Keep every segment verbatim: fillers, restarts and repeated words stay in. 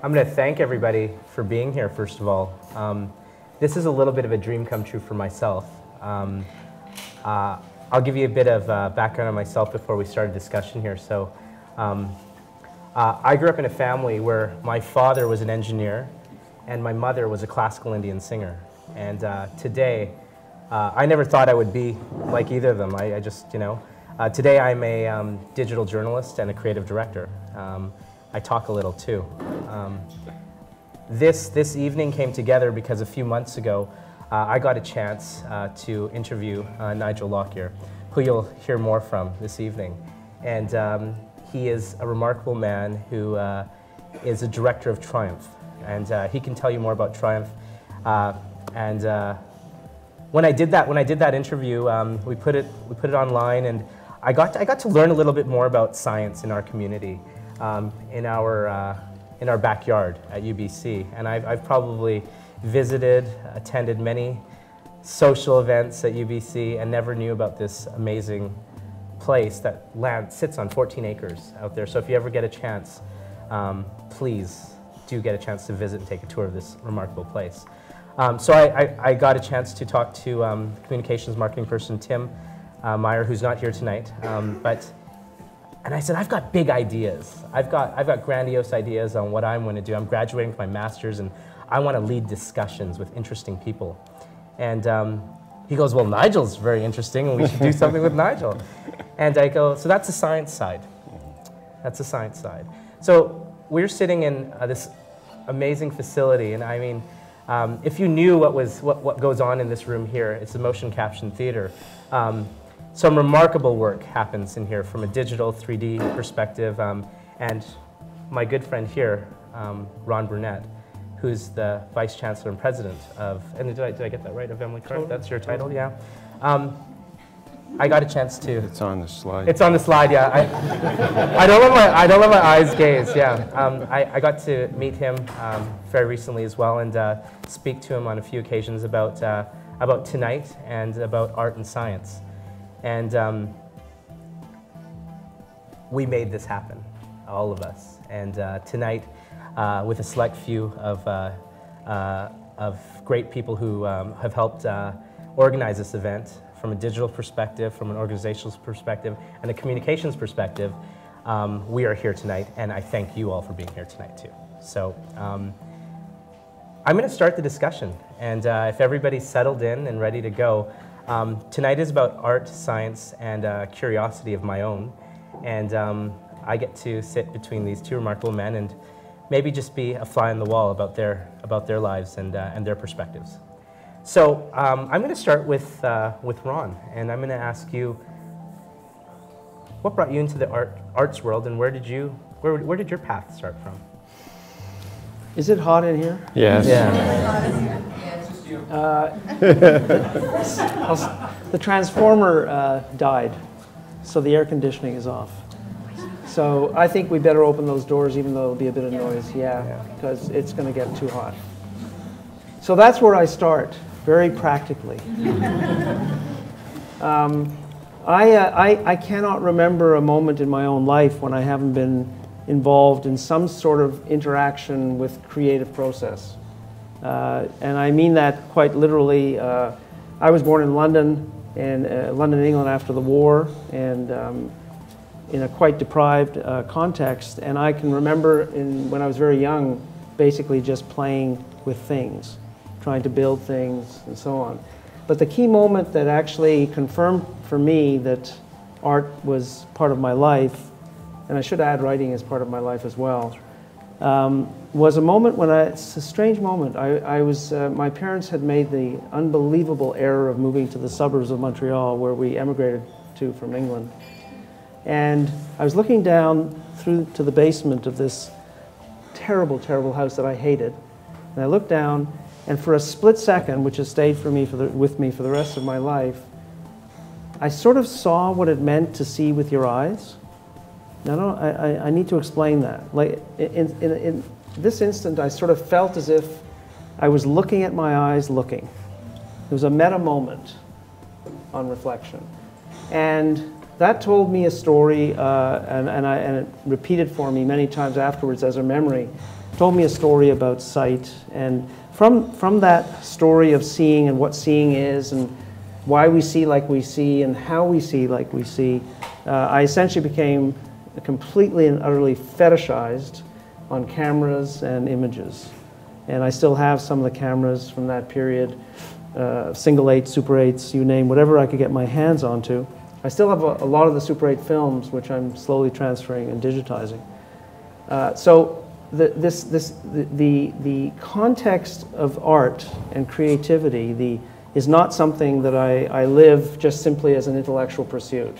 I'm going to thank everybody for being here, first of all. Um, this is a little bit of a dream come true for myself. Um, uh, I'll give you a bit of uh, background on myself before we start a discussion here. So, um, uh, I grew up in a family where my father was an engineer and my mother was a classical Indian singer. And uh, today, uh, I never thought I would be like either of them. I, I just, you know, uh, today I'm a um, digital journalist and a creative director. Um, I talk a little too. Um, this, this evening came together because a few months ago uh, I got a chance uh, to interview uh, Nigel Lockyer, who you'll hear more from this evening. And um, he is a remarkable man who uh, is a director of TRIUMF. And uh, he can tell you more about TRIUMF. Uh, and uh, when I did that, when I did that interview, um, we, put it, we put it online and I got, to, I got to learn a little bit more about science in our community. Um, in our uh, in our backyard at U B C, and I've, I've probably visited, attended many social events at U B C, and never knew about this amazing place that land sits on fourteen acres out there. So if you ever get a chance, um, please do get a chance to visit and take a tour of this remarkable place. Um, so I, I, I got a chance to talk to um, communications marketing person Tim uh, Meyer, who's not here tonight, um, but. And I said, I've got big ideas. I've got, I've got grandiose ideas on what I'm going to do. I'm graduating with my master's, and I want to lead discussions with interesting people. And um, he goes, well, Nigel's very interesting, and we should do something with Nigel. And I go, so that's the science side. That's the science side. So we're sitting in uh, this amazing facility, and I mean, um, if you knew what, was, what, what goes on in this room here, it's a motion caption theater. Um, Some remarkable work happens in here from a digital three D perspective. Um, and my good friend here, um, Ron Burnett, who's the Vice Chancellor and President of, and did I, did I get that right, of Emily Carr? Totally. That's your title, yeah. Um, I got a chance to. It's on the slide. It's on the slide, yeah. I, I, don't, let my, I don't let my eyes gaze, yeah. Um, I, I got to meet him um, very recently as well and uh, speak to him on a few occasions about, uh, about tonight and about art and science. And um, we made this happen, all of us. And uh, tonight, uh, with a select few of, uh, uh, of great people who um, have helped uh, organize this event from a digital perspective, from an organizational perspective, and a communications perspective, um, we are here tonight. And I thank you all for being here tonight, too. So um, I'm going to start the discussion. And uh, if everybody's settled in and ready to go, Um, tonight is about art, science, and uh, curiosity of my own. And um, I get to sit between these two remarkable men and maybe just be a fly on the wall about their, about their lives and, uh, and their perspectives. So um, I'm going to start with, uh, with Ron, and I'm going to ask you, what brought you into the art, arts world, and where did, you, where, where did your path start from? Is it hot in here? Yes. Yeah. It's really hot in here. Uh, the transformer uh, died, so the air conditioning is off. So I think we better open those doors, even though it'll be a bit of noise, yeah, because it's going to get too hot. So that's where I start, very practically. um, I, uh, I, I cannot remember a moment in my own life when I haven't been involved in some sort of interaction with creative process. Uh, and I mean that quite literally. Uh, I was born in London, in uh, London, England, after the war, and um, in a quite deprived uh, context. And I can remember in, when I was very young, basically just playing with things, trying to build things, and so on. But the key moment that actually confirmed for me that art was part of my life, and I should add writing as part of my life as well, Um, was a moment when I, it's a strange moment. I, I was, uh, my parents had made the unbelievable error of moving to the suburbs of Montreal, where we emigrated to from England. And I was looking down through to the basement of this terrible, terrible house that I hated. And I looked down, and for a split second, which has stayed for me for the, with me for the rest of my life, I sort of saw what it meant to see with your eyes. No, no, I, I need to explain that. Like, in, in, in this instant, I sort of felt as if I was looking at my eyes looking. It was a meta moment on reflection. And that told me a story, uh, and, and, I, and it repeated for me many times afterwards as a memory, told me a story about sight. And from, from that story of seeing and what seeing is and why we see like we see and how we see like we see, uh, I essentially became completely and utterly fetishized on cameras and images. And I still have some of the cameras from that period, uh, single eight, super eights, you name, whatever I could get my hands onto. I still have a, a lot of the super eight films, which I'm slowly transferring and digitizing. Uh, so the, this, this, the, the, the context of art and creativity the, is not something that I, I live just simply as an intellectual pursuit.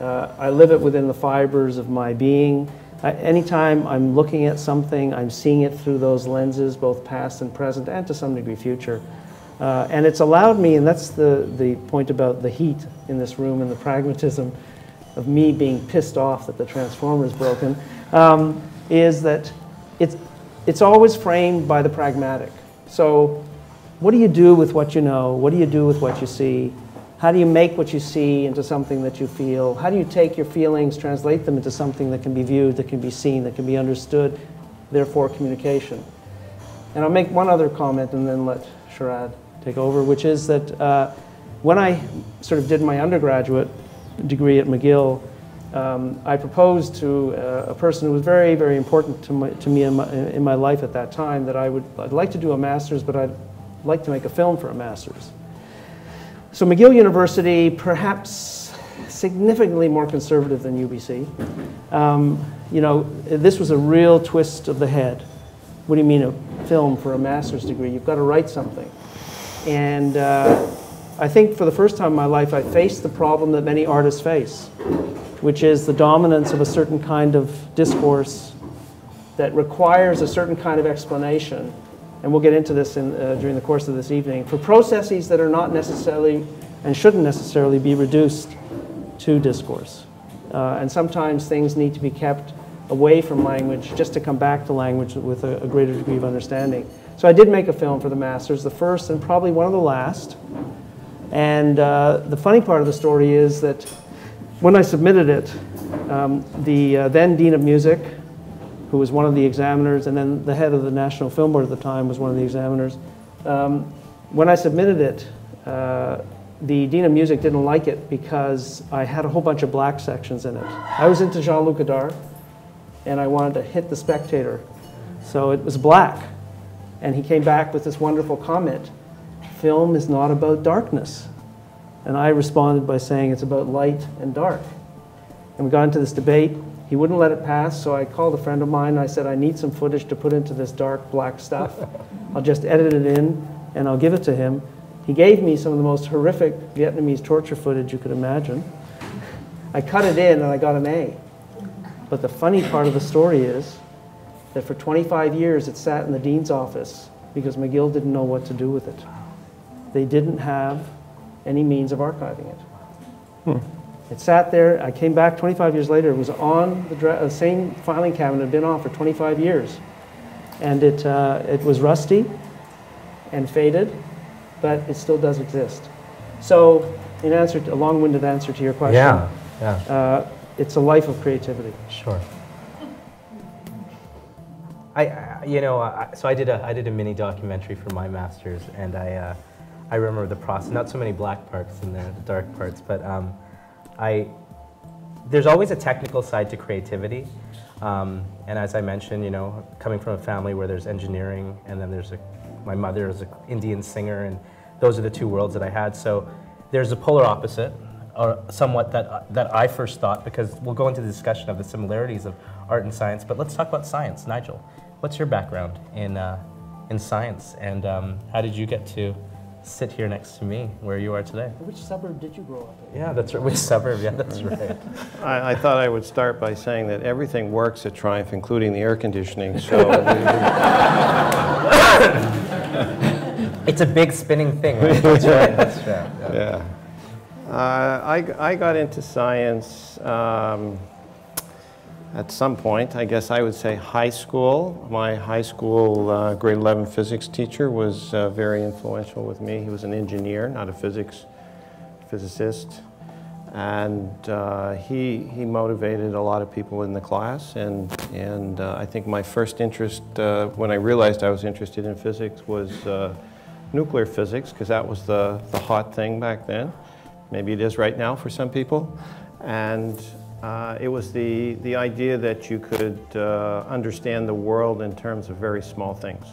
Uh, I live it within the fibers of my being. I, anytime I'm looking at something, I'm seeing it through those lenses, both past and present, and to some degree future. Uh, and it's allowed me, and that's the, the point about the heat in this room and the pragmatism of me being pissed off that the transformer is broken, um, is that it's, it's always framed by the pragmatic. So what do you do with what you know? What do you do with what you see? How do you make what you see into something that you feel? How do you take your feelings, translate them into something that can be viewed, that can be seen, that can be understood, therefore communication? And I'll make one other comment and then let Sharad take over, which is that uh, when I sort of did my undergraduate degree at McGill, um, I proposed to uh, a person who was very, very important to, my, to me in my, in my life at that time that I would, I'd like to do a master's, but I'd like to make a film for a master's. So McGill University, perhaps significantly more conservative than U B C, um, you know, this was a real twist of the head. What do you mean a film for a master's degree? You've got to write something. And uh, I think for the first time in my life, I faced the problem that many artists face, which is the dominance of a certain kind of discourse that requires a certain kind of explanation. And we'll get into this in, uh, during the course of this evening, for processes that are not necessarily and shouldn't necessarily be reduced to discourse. Uh, and sometimes things need to be kept away from language just to come back to language with a, a greater degree of understanding. So I did make a film for the master's, the first and probably one of the last. And uh, the funny part of the story is that when I submitted it, um, the uh, then Dean of Music, who was one of the examiners, and then the head of the National Film Board at the time was one of the examiners. Um, when I submitted it, uh, the Dean of Music didn't like it because I had a whole bunch of black sections in it. I was into Jean-Luc Godard, and I wanted to hit the spectator. So it was black. And he came back with this wonderful comment, film is not about darkness. And I responded by saying it's about light and dark. And we got into this debate. He wouldn't let it pass, so I called a friend of mine and I said, I need some footage to put into this dark black stuff. I'll just edit it in and I'll give it to him. He gave me some of the most horrific Vietnamese torture footage you could imagine. I cut it in and I got an A. But the funny part of the story is that for twenty-five years it sat in the dean's office because McGill didn't know what to do with it. They didn't have any means of archiving it. Hmm. It sat there. I came back twenty-five years later. It was on the dra- same filing cabinet it had been on for twenty-five years. And it, uh, it was rusty and faded, but it still does exist. So in answer to, a long-winded answer to your question, yeah, yeah. Uh, it's a life of creativity. Sure. I, I you know, I, so I did, a, I did a mini documentary for my master's, and I, uh, I remember the process. Not so many black parts in there, the dark parts, but um, I, there's always a technical side to creativity, um, and as I mentioned, you know, coming from a family where there's engineering, and then there's a, my mother is an Indian singer, and those are the two worlds that I had. So there's a polar opposite, or somewhat that uh, that I first thought, because we'll go into the discussion of the similarities of art and science. But let's talk about science, Nigel. What's your background in uh, in science, and um, how did you get to sit here next to me, where you are today? Which suburb did you grow up in? Yeah, that's right. Which suburb? Yeah, that's right. I, I thought I would start by saying that everything works at Triumph, including the air conditioning. So it's a big spinning thing, right? That's right. That's right. Yeah. yeah. Uh, I I got into science um, at some point. I guess I would say high school. My high school uh, grade eleven physics teacher was uh, very influential with me. He was an engineer, not a physics physicist. And uh, he, he motivated a lot of people in the class, and, and uh, I think my first interest, uh, when I realized I was interested in physics, was uh, nuclear physics, because that was the, the hot thing back then. Maybe it is right now for some people. And uh, it was the, the idea that you could uh, understand the world in terms of very small things.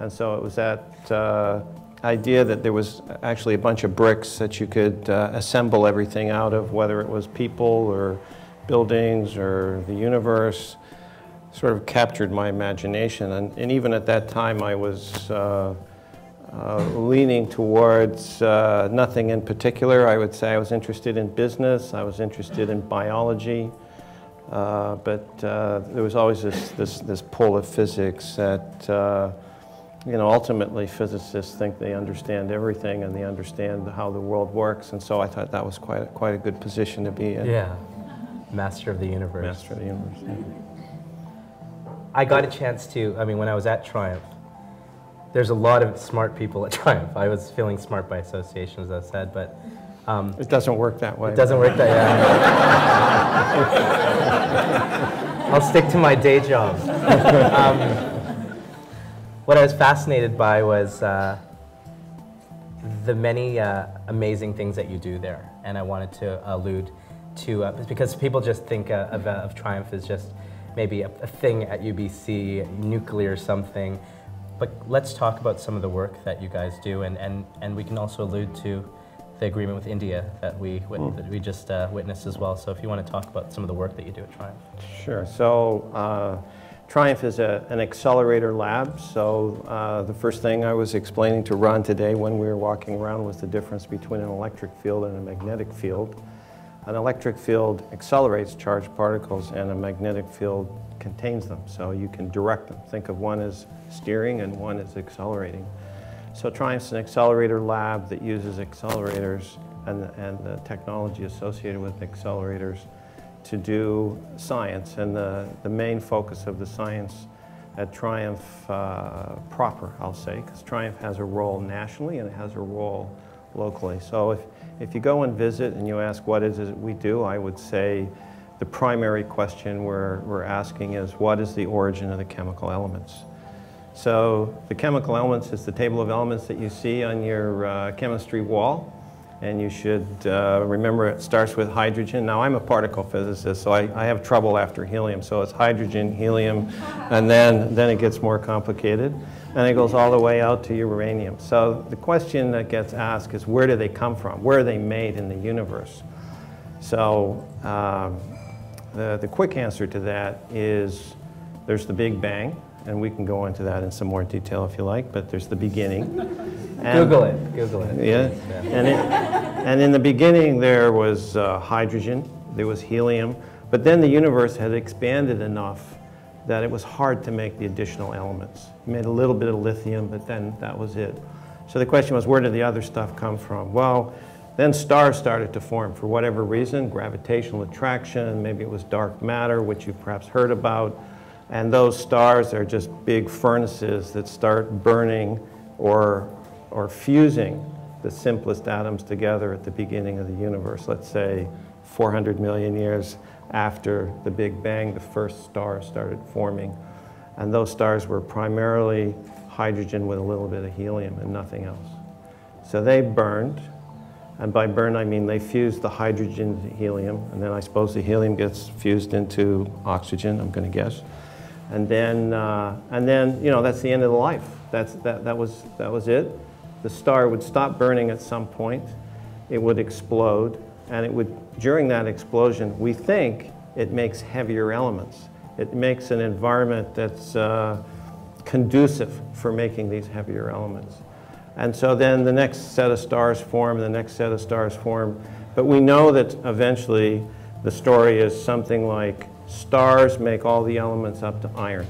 And so it was that uh, idea that there was actually a bunch of bricks that you could uh, assemble everything out of, whether it was people or buildings or the universe, sort of captured my imagination. And, and even at that time, I was uh, uh, leaning towards uh, nothing in particular. I would say I was interested in business, I was interested in biology, uh, but uh, there was always this, this, this pull of physics that uh, you know, ultimately physicists think they understand everything and they understand how the world works, and so I thought that was quite a, quite a good position to be in. Yeah, master of the universe. Master of the universe, yeah. I got a chance to, I mean, when I was at Triumph, there's a lot of smart people at Triumph. I was feeling smart by association, as I said, but... Um, it doesn't work that way. It doesn't work that way. I'll stick to my day job. Um, What I was fascinated by was uh, the many uh, amazing things that you do there, and I wanted to allude to, uh, because people just think uh, of, uh, of Triumph as just maybe a, a thing at U B C, nuclear something, but let's talk about some of the work that you guys do, and, and, and we can also allude to the agreement with India that we, wit that we just uh, witnessed as well, so if you want to talk about some of the work that you do at Triumph. Sure. So. Uh Triumph is a, an accelerator lab, so uh, the first thing I was explaining to Ron today when we were walking around was the difference between an electric field and a magnetic field. An electric field accelerates charged particles and a magnetic field contains them, so you can direct them. Think of one as steering and one as accelerating. So Triumph's an accelerator lab that uses accelerators and, and the technology associated with accelerators to do science, and the, the main focus of the science at Triumph uh, proper, I'll say, because Triumph has a role nationally and it has a role locally. So if, if you go and visit and you ask what is it we do, I would say the primary question we're, we're asking is what is the origin of the chemical elements? So the chemical elements is the table of elements that you see on your uh, chemistry wall. And you should uh, remember it starts with hydrogen. Now, I'm a particle physicist, so I, I have trouble after helium. So it's hydrogen, helium, and then, then it gets more complicated. And it goes all the way out to uranium. So the question that gets asked is, where do they come from? Where are they made in the universe? So um, the, the quick answer to that is there's the Big Bang. And we can go into that in some more detail if you like, but there's the beginning. And Google it, Google it. Yeah, yeah. And, it, and in the beginning there was uh, hydrogen, there was helium, but then the universe had expanded enough that it was hard to make the additional elements. You made a little bit of lithium, but then that was it. So the question was, where did the other stuff come from? Well, then stars started to form for whatever reason, gravitational attraction, maybe it was dark matter, which you've perhaps heard about. And those stars are just big furnaces that start burning or, or fusing the simplest atoms together at the beginning of the universe. Let's say four hundred million years after the Big Bang, the first stars started forming. And those stars were primarily hydrogen with a little bit of helium and nothing else. So they burned. And by burn, I mean they fused the hydrogen to helium. And then I suppose the helium gets fused into oxygen, I'm going to guess. And then, uh, and then, you know, that's the end of the life. That's, that, that, was, that was it. The star would stop burning at some point. It would explode. And it would, during that explosion, we think it makes heavier elements. It makes an environment that's uh, conducive for making these heavier elements. And so then the next set of stars form, the next set of stars form. But we know that eventually the story is something like stars make all the elements up to iron.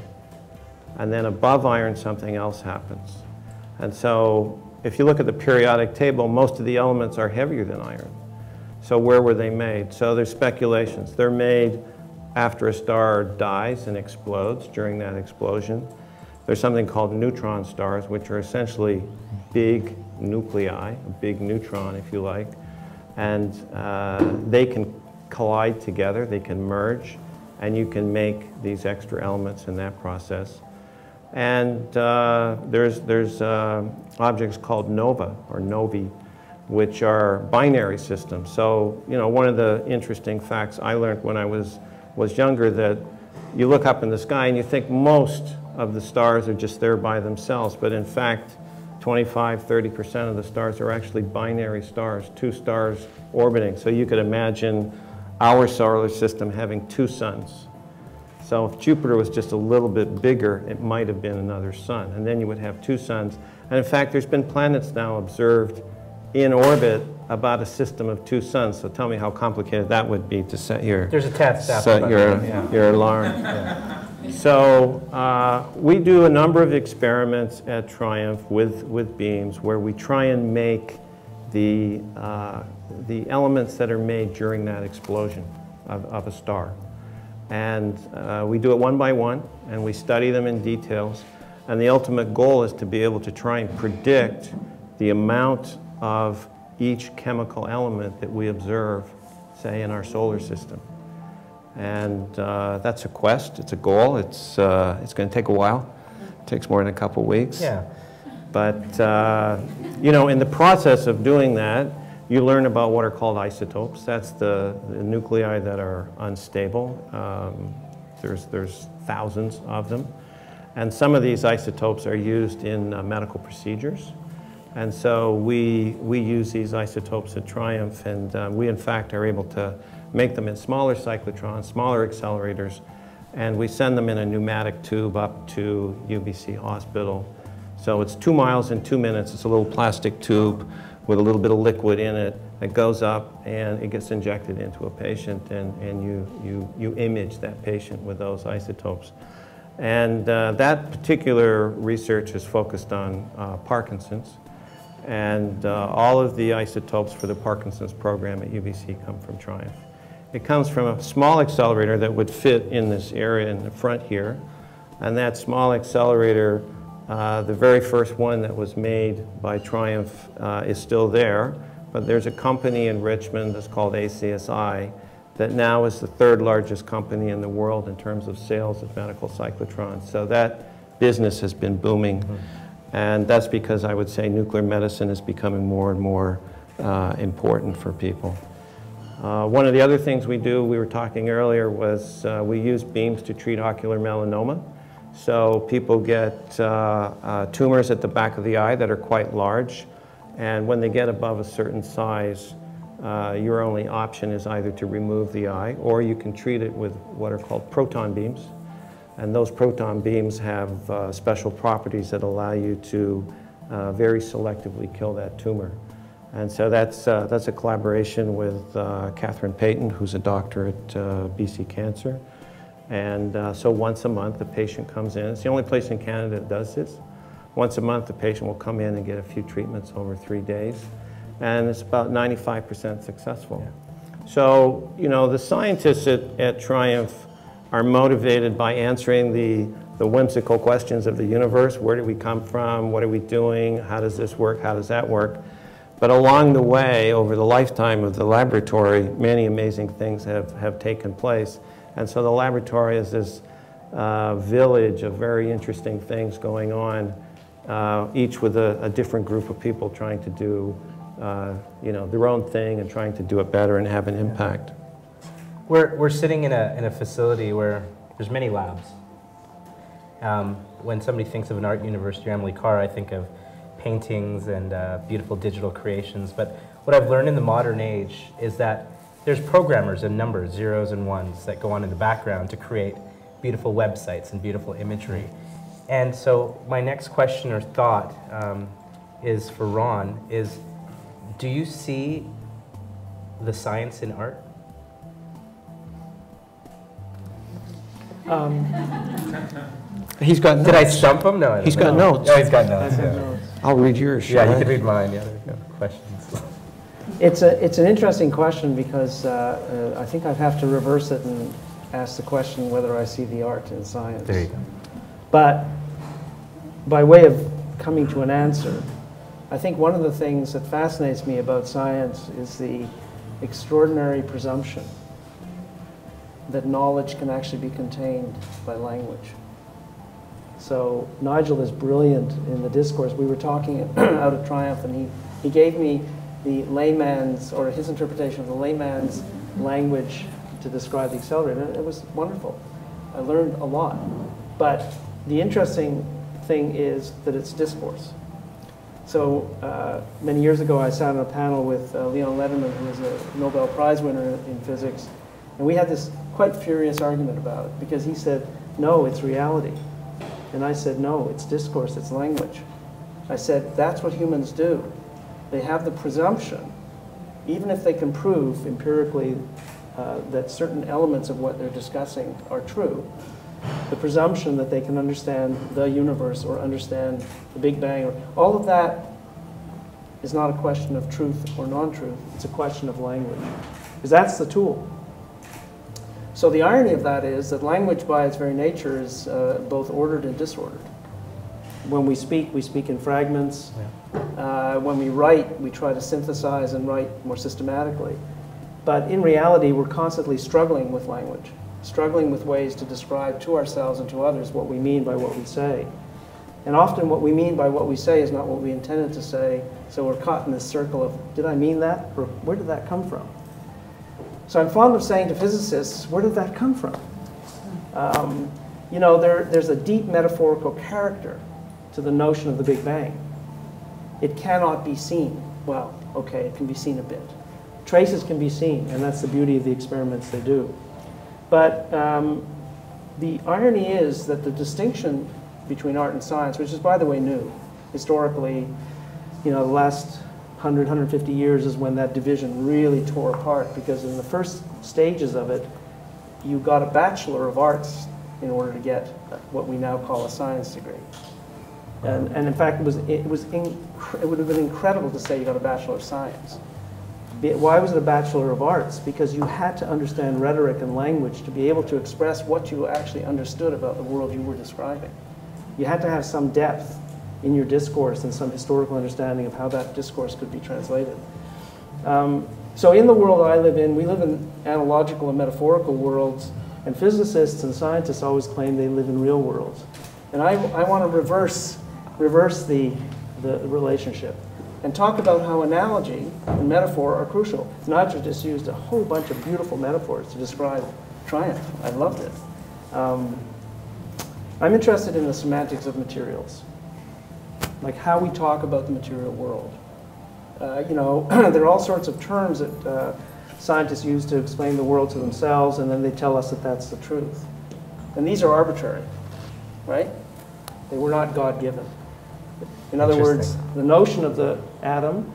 And then above iron, something else happens. And so if you look at the periodic table, most of the elements are heavier than iron. So where were they made? So there's speculations. They're made after a star dies and explodes during that explosion. There's something called neutron stars, which are essentially big nuclei, a big neutron, if you like. and uh, they can collide together, they can merge, and you can make these extra elements in that process. And uh, there's, there's uh, objects called nova or novae, which are binary systems. So, you know, one of the interesting facts I learned when I was, was younger, that you look up in the sky and you think most of the stars are just there by themselves, but in fact, twenty-five, thirty percent of the stars are actually binary stars, two stars orbiting. So you could imagine our solar system having two suns. So if Jupiter was just a little bit bigger, it might have been another sun, and then you would have two suns. And in fact, there's been planets now observed in orbit about a system of two suns. So tell me how complicated that would be to set your there's a test set your yeah. your alarm. Yeah. So uh, we do a number of experiments at TRIUMF with with beams where we try and make the uh, the elements that are made during that explosion of, of a star, and uh, we do it one by one, and we study them in details. And the ultimate goal is to be able to try and predict the amount of each chemical element that we observe, say, in our solar system. And uh, that's a quest, it's a goal, it's, uh, it's going to take a while. It takes more than a couple weeks. Yeah. But, uh, you know, in the process of doing that, you learn about what are called isotopes. That's the, the nuclei that are unstable. Um, there's, there's thousands of them. And some of these isotopes are used in uh, medical procedures. And so we, we use these isotopes at TRIUMF, and uh, we in fact are able to make them in smaller cyclotrons, smaller accelerators, and we send them in a pneumatic tube up to U B C hospital. So it's two miles in two minutes. It's a little plastic tube with a little bit of liquid in it that goes up and it gets injected into a patient, and, and you, you, you image that patient with those isotopes. And uh, that particular research is focused on uh, Parkinson's. And uh, all of the isotopes for the Parkinson's program at U B C come from TRIUMF. It comes from a small accelerator that would fit in this area in the front here. And that small accelerator, uh, the very first one that was made by TRIUMF, uh, is still there. But there's a company in Richmond that's called A C S I that now is the third largest company in the world in terms of sales of medical cyclotrons. So that business has been booming. Mm-hmm. And that's because I would say nuclear medicine is becoming more and more uh, important for people. Uh, one of the other things we do, we were talking earlier, was uh, we use beams to treat ocular melanoma. So people get uh, uh, tumors at the back of the eye that are quite large. And when they get above a certain size, uh, your only option is either to remove the eye, or you can treat it with what are called proton beams. And those proton beams have uh, special properties that allow you to uh, very selectively kill that tumor. And so that's, uh, that's a collaboration with uh, Catherine Payton, who's a doctor at uh, B C Cancer. And uh, so once a month, the patient comes in. It's the only place in Canada that does this. Once a month, the patient will come in and get a few treatments over three days. And it's about ninety-five percent successful. Yeah. So, you know, the scientists at, at TRIUMF are motivated by answering the, the whimsical questions of the universe. Where do we come from? What are we doing? How does this work? How does that work? But along the way, over the lifetime of the laboratory, many amazing things have, have taken place. And so the laboratory is this uh, village of very interesting things going on, uh, each with a, a different group of people trying to do uh, you know, their own thing and trying to do it better and have an impact. We're, we're sitting in a, in a facility where there's many labs. Um, when somebody thinks of an art university, Emily Carr, I think of paintings and uh, beautiful digital creations. But what I've learned in the modern age is that there's programmers and numbers, zeros and ones, that go on in the background to create beautiful websites and beautiful imagery. And so my next question or thought um, is for Ron, is do you see the science in art? Um, he's got notes. Did I stump him? No, I don't he's know. got notes. No, he's got notes. Yeah. I'll read yours. Yeah, you I? can read mine. Yeah, there we go. Questions. It's a it's an interesting question because uh, uh, I think I'd have to reverse it and ask the question whether I see the art in science. There you go. But by way of coming to an answer, I think one of the things that fascinates me about science is the extraordinary presumption that knowledge can actually be contained by language. So Nigel is brilliant in the discourse. We were talking out of TRIUMF, and he, he gave me the layman's, or his interpretation of the layman's language to describe the accelerator, and it was wonderful. I learned a lot. But the interesting thing is that it's discourse. So uh, many years ago, I sat on a panel with uh, Leon Lederman, who is a Nobel Prize winner in physics, and we had this quite furious argument about it, because he said, no, it's reality. And I said, no, it's discourse, it's language. I said, that's what humans do. They have the presumption, even if they can prove empirically uh, that certain elements of what they're discussing are true, the presumption that they can understand the universe or understand the Big Bang, or, all of that is not a question of truth or non-truth, it's a question of language, because that's the tool. So the irony of that is that language by its very nature is uh, both ordered and disordered. When we speak, we speak in fragments. Yeah. Uh, when we write, we try to synthesize and write more systematically. But in reality, we're constantly struggling with language, struggling with ways to describe to ourselves and to others what we mean by what we say. And often what we mean by what we say is not what we intended to say, so we're caught in this circle of, did I mean that? Or where did that come from? So I'm fond of saying to physicists, where did that come from? Um, you know, there, there's a deep metaphorical character to the notion of the Big Bang. It cannot be seen. Well, okay, it can be seen a bit. Traces can be seen, and that's the beauty of the experiments they do. But um, the irony is that the distinction between art and science, which is, by the way, new. Historically, you know, the last one hundred, one hundred fifty years is when that division really tore apart, because in the first stages of it, you got a Bachelor of Arts in order to get what we now call a science degree. And, and in fact, it, was, it, was inc- it would have been incredible to say you got a Bachelor of Science. Why was it a Bachelor of Arts? Because you had to understand rhetoric and language to be able to express what you actually understood about the world you were describing. You had to have some depth in your discourse and some historical understanding of how that discourse could be translated. Um, so in the world I live in, we live in analogical and metaphorical worlds, and physicists and scientists always claim they live in real worlds. And I, I want to reverse, reverse the, the relationship and talk about how analogy and metaphor are crucial. Nigel just used a whole bunch of beautiful metaphors to describe triumph. I loved it. Um, I'm interested in the semantics of materials, like how we talk about the material world. Uh, you know, there are all sorts of terms that uh, scientists use to explain the world to themselves, and then they tell us that that's the truth. And these are arbitrary, right? They were not God-given. In other words, the notion of the atom,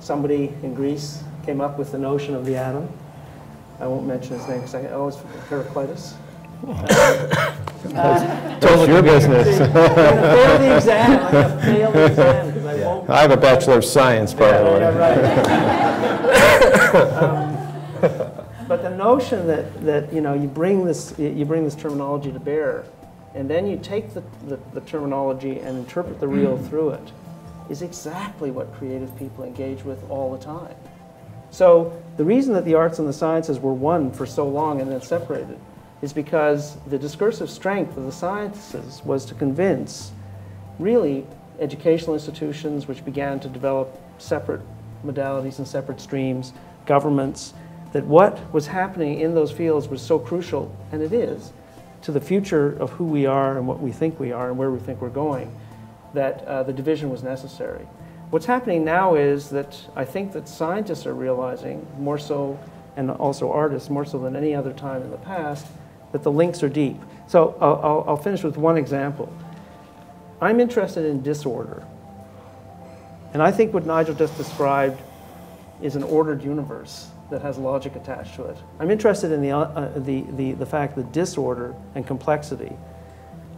somebody in Greece came up with the notion of the atom. I won't mention his name because I always forget. Heraclitus. Uh, uh, That's your business. I'm going to fail the exam. I'm going to fail the exam because I yeah. won't. I have a Bachelor of Science, by the way. But the notion that, that you know, you bring this you bring this terminology to bear, and then you take the, the, the terminology and interpret the real through it, is exactly what creative people engage with all the time. So the reason that the arts and the sciences were one for so long and then separated is because the discursive strength of the sciences was to convince, really, educational institutions, which began to develop separate modalities and separate streams, governments, that what was happening in those fields was so crucial, and it is, to the future of who we are and what we think we are and where we think we're going, that uh, the division was necessary. What's happening now is that I think that scientists are realizing, more so, and also artists, more so than any other time in the past, that the links are deep. So I'll, I'll finish with one example. I'm interested in disorder. And I think what Nigel just described is an ordered universe that has logic attached to it. I'm interested in the, uh, the, the, the fact that disorder and complexity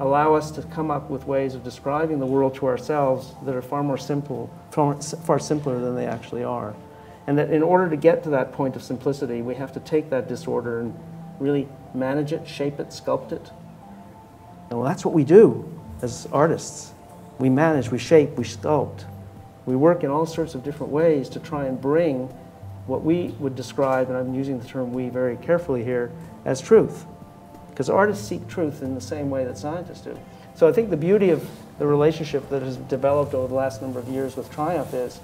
allow us to come up with ways of describing the world to ourselves that are far more simple, far, far simpler than they actually are. And that in order to get to that point of simplicity, we have to take that disorder and really manage it, shape it, sculpt it. And well, that's what we do as artists. We manage, we shape, we sculpt. We work in all sorts of different ways to try and bring what we would describe, and I'm using the term we very carefully here, as truth. Because artists seek truth in the same way that scientists do. So I think the beauty of the relationship that has developed over the last number of years with TRIUMF is,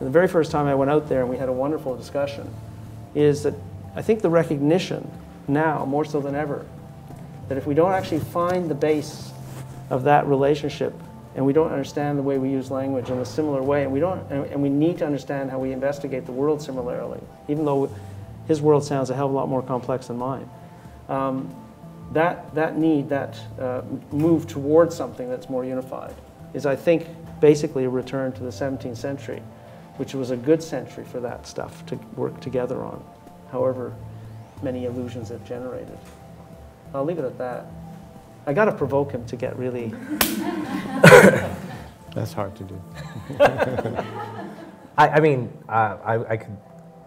the very first time I went out there and we had a wonderful discussion, is that I think the recognition now, more so than ever, that if we don't actually find the base of that relationship, and we don't understand the way we use language in a similar way, and we don't, and we need to understand how we investigate the world similarly, even though his world sounds a hell of a lot more complex than mine. Um, that, that need, that uh, move towards something that's more unified is, I think, basically a return to the seventeenth century, which was a good century for that stuff to work together on, however many illusions it generated. I'll leave it at that. I got to provoke him to get really... That's hard to do. I, I mean, uh, I, I, could,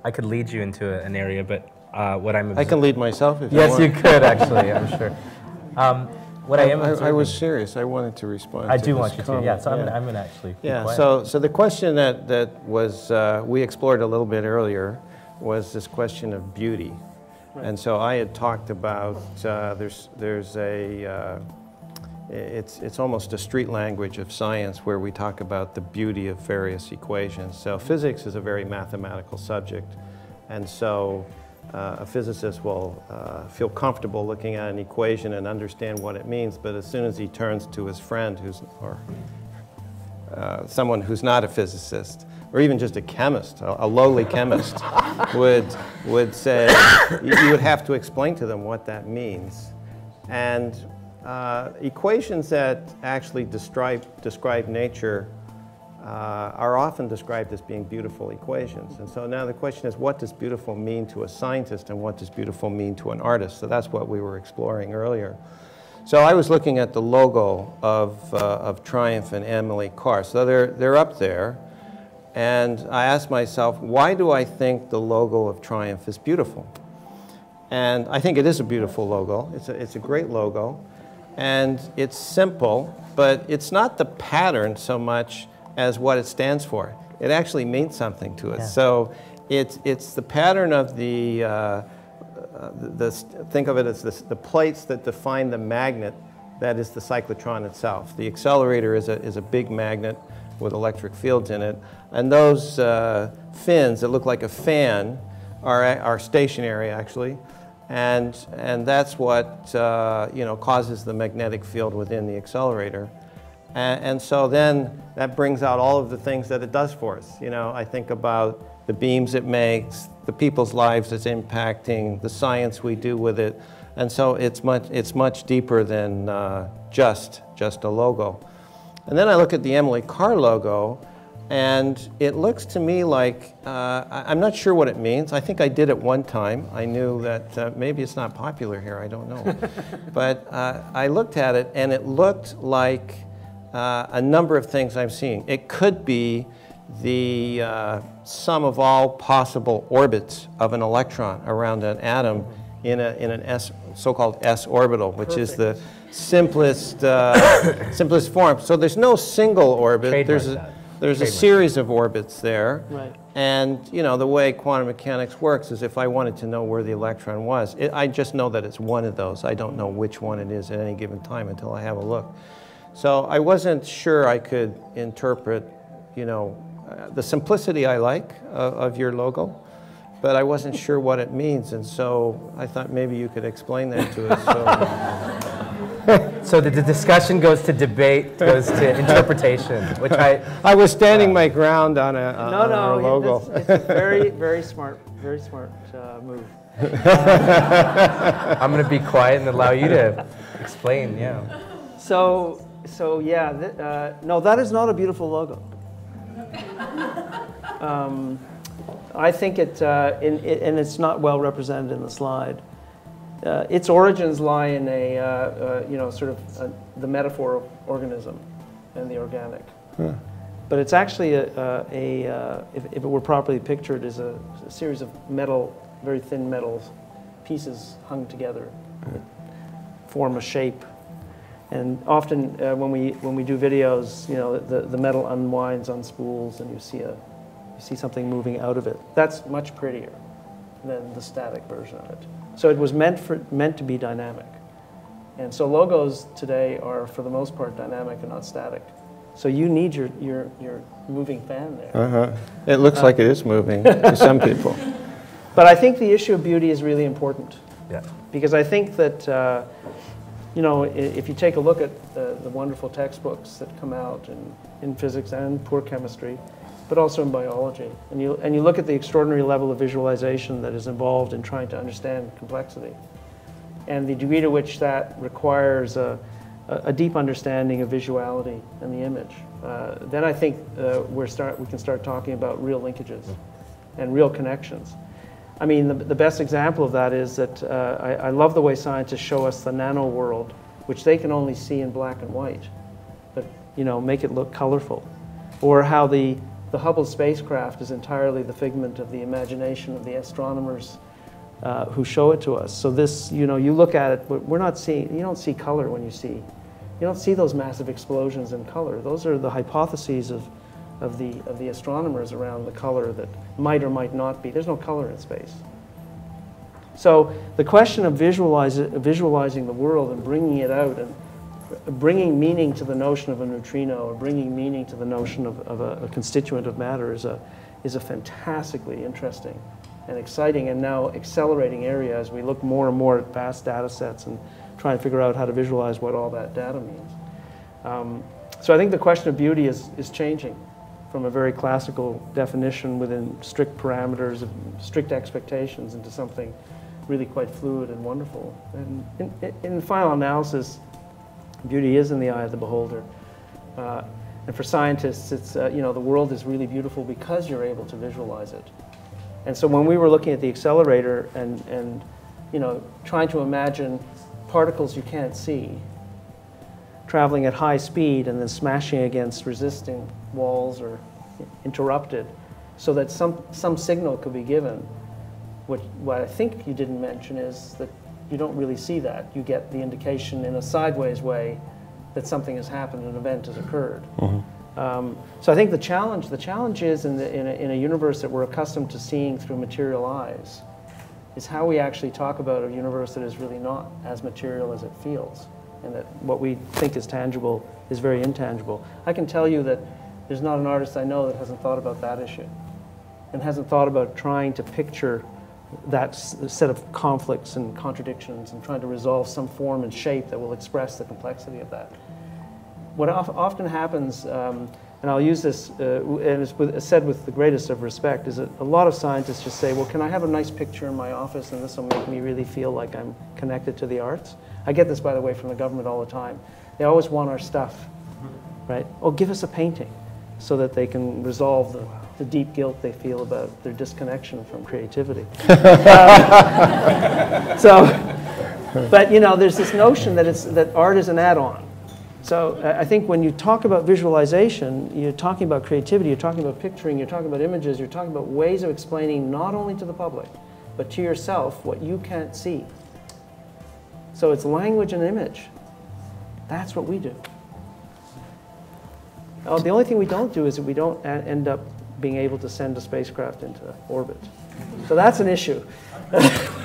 I could lead you into a, an area, but uh, what I'm... I can lead myself if you want. Yes, you could, actually, I'm sure. Um, what I, I am... I, I was serious. I wanted to respond I to do want you comment. to, yeah, so yeah. I'm going to actually... Yeah, so, so the question that, that was uh, we explored a little bit earlier was this question of beauty. Right. And so I had talked about uh, there's there's a uh, it's it's almost a street language of science where we talk about the beauty of various equations. So physics is a very mathematical subject, and so uh, a physicist will uh, feel comfortable looking at an equation and understand what it means. But as soon as he turns to his friend who's or uh, someone who's not a physicist, or even just a chemist, a, a lowly chemist, would, would say, you, you would have to explain to them what that means. And uh, equations that actually describe, describe nature uh, are often described as being beautiful equations. And so now the question is, what does beautiful mean to a scientist and what does beautiful mean to an artist? So that's what we were exploring earlier. So I was looking at the logo of, uh, of TRIUMF and Emily Carr. So they're, they're up there. And I asked myself, why do I think the logo of TRIUMF is beautiful? And I think it is a beautiful logo. It's a, it's a great logo. And it's simple, but it's not the pattern so much as what it stands for. It actually means something to us. Yeah. So it's, it's the pattern of the, uh, the, think of it as the, the plates that define the magnet that is the cyclotron itself. The accelerator is a, is a big magnet with electric fields in it, and those uh, fins that look like a fan are, are stationary actually, and, and that's what uh, you know, causes the magnetic field within the accelerator. And, and so then that brings out all of the things that it does for us. You know, I think about the beams it makes, the people's lives it's impacting, the science we do with it, and so it's much, it's much deeper than uh, just, just a logo. And then I look at the Emily Carr logo, and it looks to me like, uh, I'm not sure what it means. I think I did at one time. I knew that uh, maybe it's not popular here, I don't know. But uh, I looked at it, and it looked like uh, a number of things I'm seeing. It could be the uh, sum of all possible orbits of an electron around an atom in, a, in an S, so-called S orbital, which Perfect. is the simplest uh, simplest form. So there's no single orbit. Trademark there's a, there's Trademark. a series of orbits there. Right. And you know the way quantum mechanics works is if I wanted to know where the electron was, it, I just know that it's one of those. I don't know which one it is at any given time until I have a look. So I wasn't sure I could interpret, you know, uh, the simplicity I like uh, of your logo. But I wasn't sure what it means, and so I thought maybe you could explain that to us. So, so the, the discussion goes to debate, goes to interpretation, which I... I was standing uh, my ground on a, uh, no, on no, a logo. No, no, it's, it's a very, very smart, very smart uh, move. Uh, I'm going to be quiet and allow you to explain, yeah. So, so yeah, th uh, no, that is not a beautiful logo. Um, I think it, uh, in, it, and it's not well represented in the slide. Uh, its origins lie in a, uh, uh, you know, sort of a, the metaphor of organism and the organic. Huh. But it's actually, a, a, a uh, if, if it were properly pictured, is a, a series of metal, very thin metal pieces hung together, huh. form a shape. And often uh, when we when we do videos, you know, the, the metal unwinds on spools, and you see a You see something moving out of it. That's much prettier than the static version of it. So it was meant for meant to be dynamic. And so logos today are, for the most part, dynamic and not static. So you need your, your, your moving fan there. Uh-huh. It looks uh, like it is moving to some people. But I think the issue of beauty is really important. Yeah. Because I think that, uh, you know, if you take a look at the, the wonderful textbooks that come out in, in physics and pure chemistry, but also in biology, and you, and you look at the extraordinary level of visualization that is involved in trying to understand complexity, and the degree to which that requires a, a deep understanding of visuality and the image, uh, then I think uh, we're start, we can start talking about real linkages and real connections. I mean, the, the best example of that is that uh, I, I love the way scientists show us the nano world, which they can only see in black and white, but, you know, make it look colorful. Or how the, the Hubble spacecraft is entirely the figment of the imagination of the astronomers Uh, who show it to us. So this, you know, you look at it, but we're not seeing, you don't see color when you see, you don't see those massive explosions in color. Those are the hypotheses of, of, the, of the astronomers around the color that might or might not be. There's no color in space. So the question of visualize, visualizing the world and bringing it out and bringing meaning to the notion of a neutrino or bringing meaning to the notion of, of a, a constituent of matter is a, is a fantastically interesting and exciting and now accelerating area as we look more and more at vast data sets and try and figure out how to visualize what all that data means. Um, so I think the question of beauty is, is changing from a very classical definition within strict parameters, strict expectations, into something really quite fluid and wonderful. And in, in, in the final analysis, beauty is in the eye of the beholder. Uh, and for scientists, it's, uh, you know, the world is really beautiful because you're able to visualize it. And so when we were looking at the accelerator and, and, you know, trying to imagine particles you can't see traveling at high speed and then smashing against resisting walls or interrupted so that some, some signal could be given, what, what I think you didn't mention is that you don't really see that. You get the indication in a sideways way that something has happened, an event has occurred. Mm-hmm. Um, so I think the challenge, the challenge is in, the, in, a, in a universe that we're accustomed to seeing through material eyes is how we actually talk about a universe that is really not as material as it feels, and that what we think is tangible is very intangible. I can tell you that there's not an artist I know that hasn't thought about that issue and hasn't thought about trying to picture that s set of conflicts and contradictions and trying to resolve some form and shape that will express the complexity of that. What often happens, um, and I'll use this, uh, and it's with, said with the greatest of respect, is that a lot of scientists just say, well, can I have a nice picture in my office and this will make me really feel like I'm connected to the arts? I get this, by the way, from the government all the time. They always want our stuff, right? Oh, give us a painting so that they can resolve the, the deep guilt they feel about their disconnection from creativity. um, so, but, you know, there's this notion that, it's, that art is an add-on. So uh, I think when you talk about visualization, you're talking about creativity, you're talking about picturing, you're talking about images, you're talking about ways of explaining not only to the public, but to yourself what you can't see. So it's language and image. That's what we do. Uh, the only thing we don't do is that we don't end up being able to send a spacecraft into orbit. So that's an issue.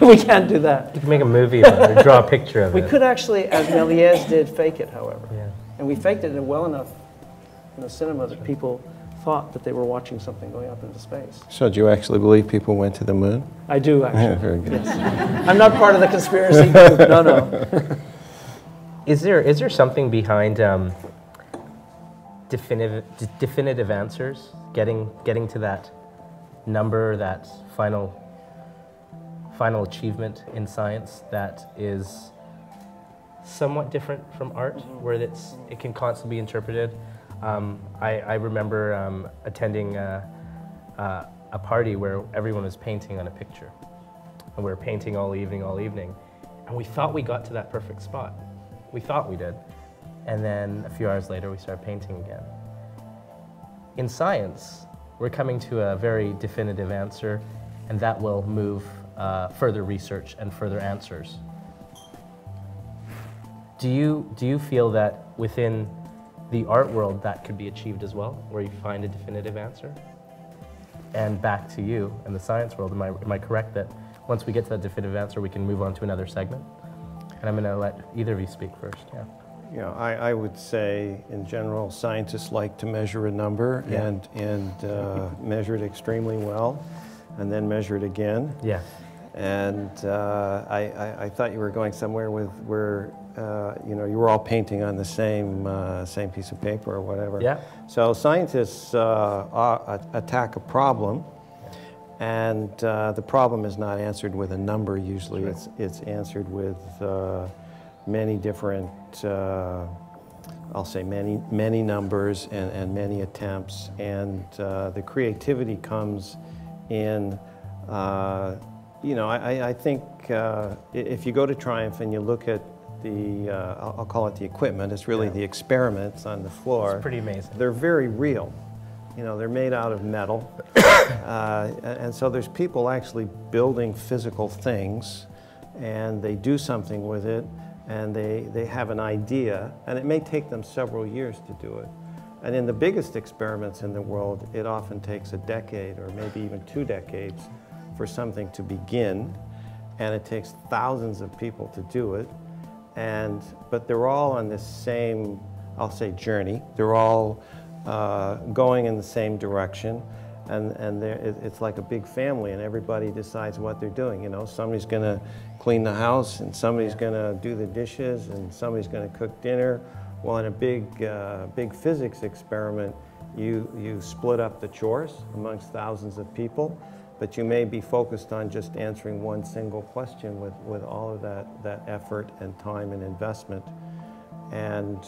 We can't do that. You can make a movie about it or draw a picture of we it. We could actually, as Méliès did, fake it, however. Yeah. And we faked it well enough in the cinema that people thought that they were watching something going up into space. So do you actually believe people went to the moon? I do, actually. Yeah, very good. Yes. I'm not part of the conspiracy group. No, no. Is there, is there something behind um, definitive, d definitive answers, getting, getting to that number, that final... final achievement in science that is somewhat different from art, where it's, it can constantly be interpreted? Um, I, I remember um, attending uh, uh, a party where everyone was painting on a picture. And we were painting all evening, all evening. And we thought we got to that perfect spot. We thought we did. And then a few hours later, we started painting again. In science, we're coming to a very definitive answer, and that will move Uh, further research and further answers. Do you, do you feel that within the art world that could be achieved as well, where you find a definitive answer? and back to you and the science world. Am I, am I correct that once we get to that definitive answer, we can move on to another segment? And I'm going to let either of you speak first. Yeah. You know, I, I would say, in general, scientists like to measure a number yeah. and, and uh, measure it extremely well, and then measure it again. Yeah. And uh, I, I, I thought you were going somewhere with where, uh, you know, you were all painting on the same, uh, same piece of paper or whatever. Yeah. So scientists uh, attack a problem, yeah. and uh, the problem is not answered with a number usually. Sure. It's, it's answered with uh, many different, uh, I'll say many, many numbers and, and many attempts. And uh, the creativity comes in, uh, you know, I, I think uh, if you go to TRIUMF and you look at the, uh, I'll call it the equipment, it's really yeah. the experiments on the floor. It's pretty amazing. They're very real. You know, they're made out of metal. uh, and so there's people actually building physical things, and they do something with it, and they, they have an idea, and it may take them several years to do it. And in the biggest experiments in the world, it often takes a decade or maybe even two decades for something to begin, and it takes thousands of people to do it, and but they're all on this same, I'll say, journey. They're all uh, going in the same direction, and and it, it's like a big family, and everybody decides what they're doing. You know, somebody's going to clean the house, and somebody's going to do the dishes, and somebody's going to cook dinner. Well, in a big uh, big physics experiment, you you split up the chores amongst thousands of people. But you may be focused on just answering one single question with, with all of that, that effort and time and investment. And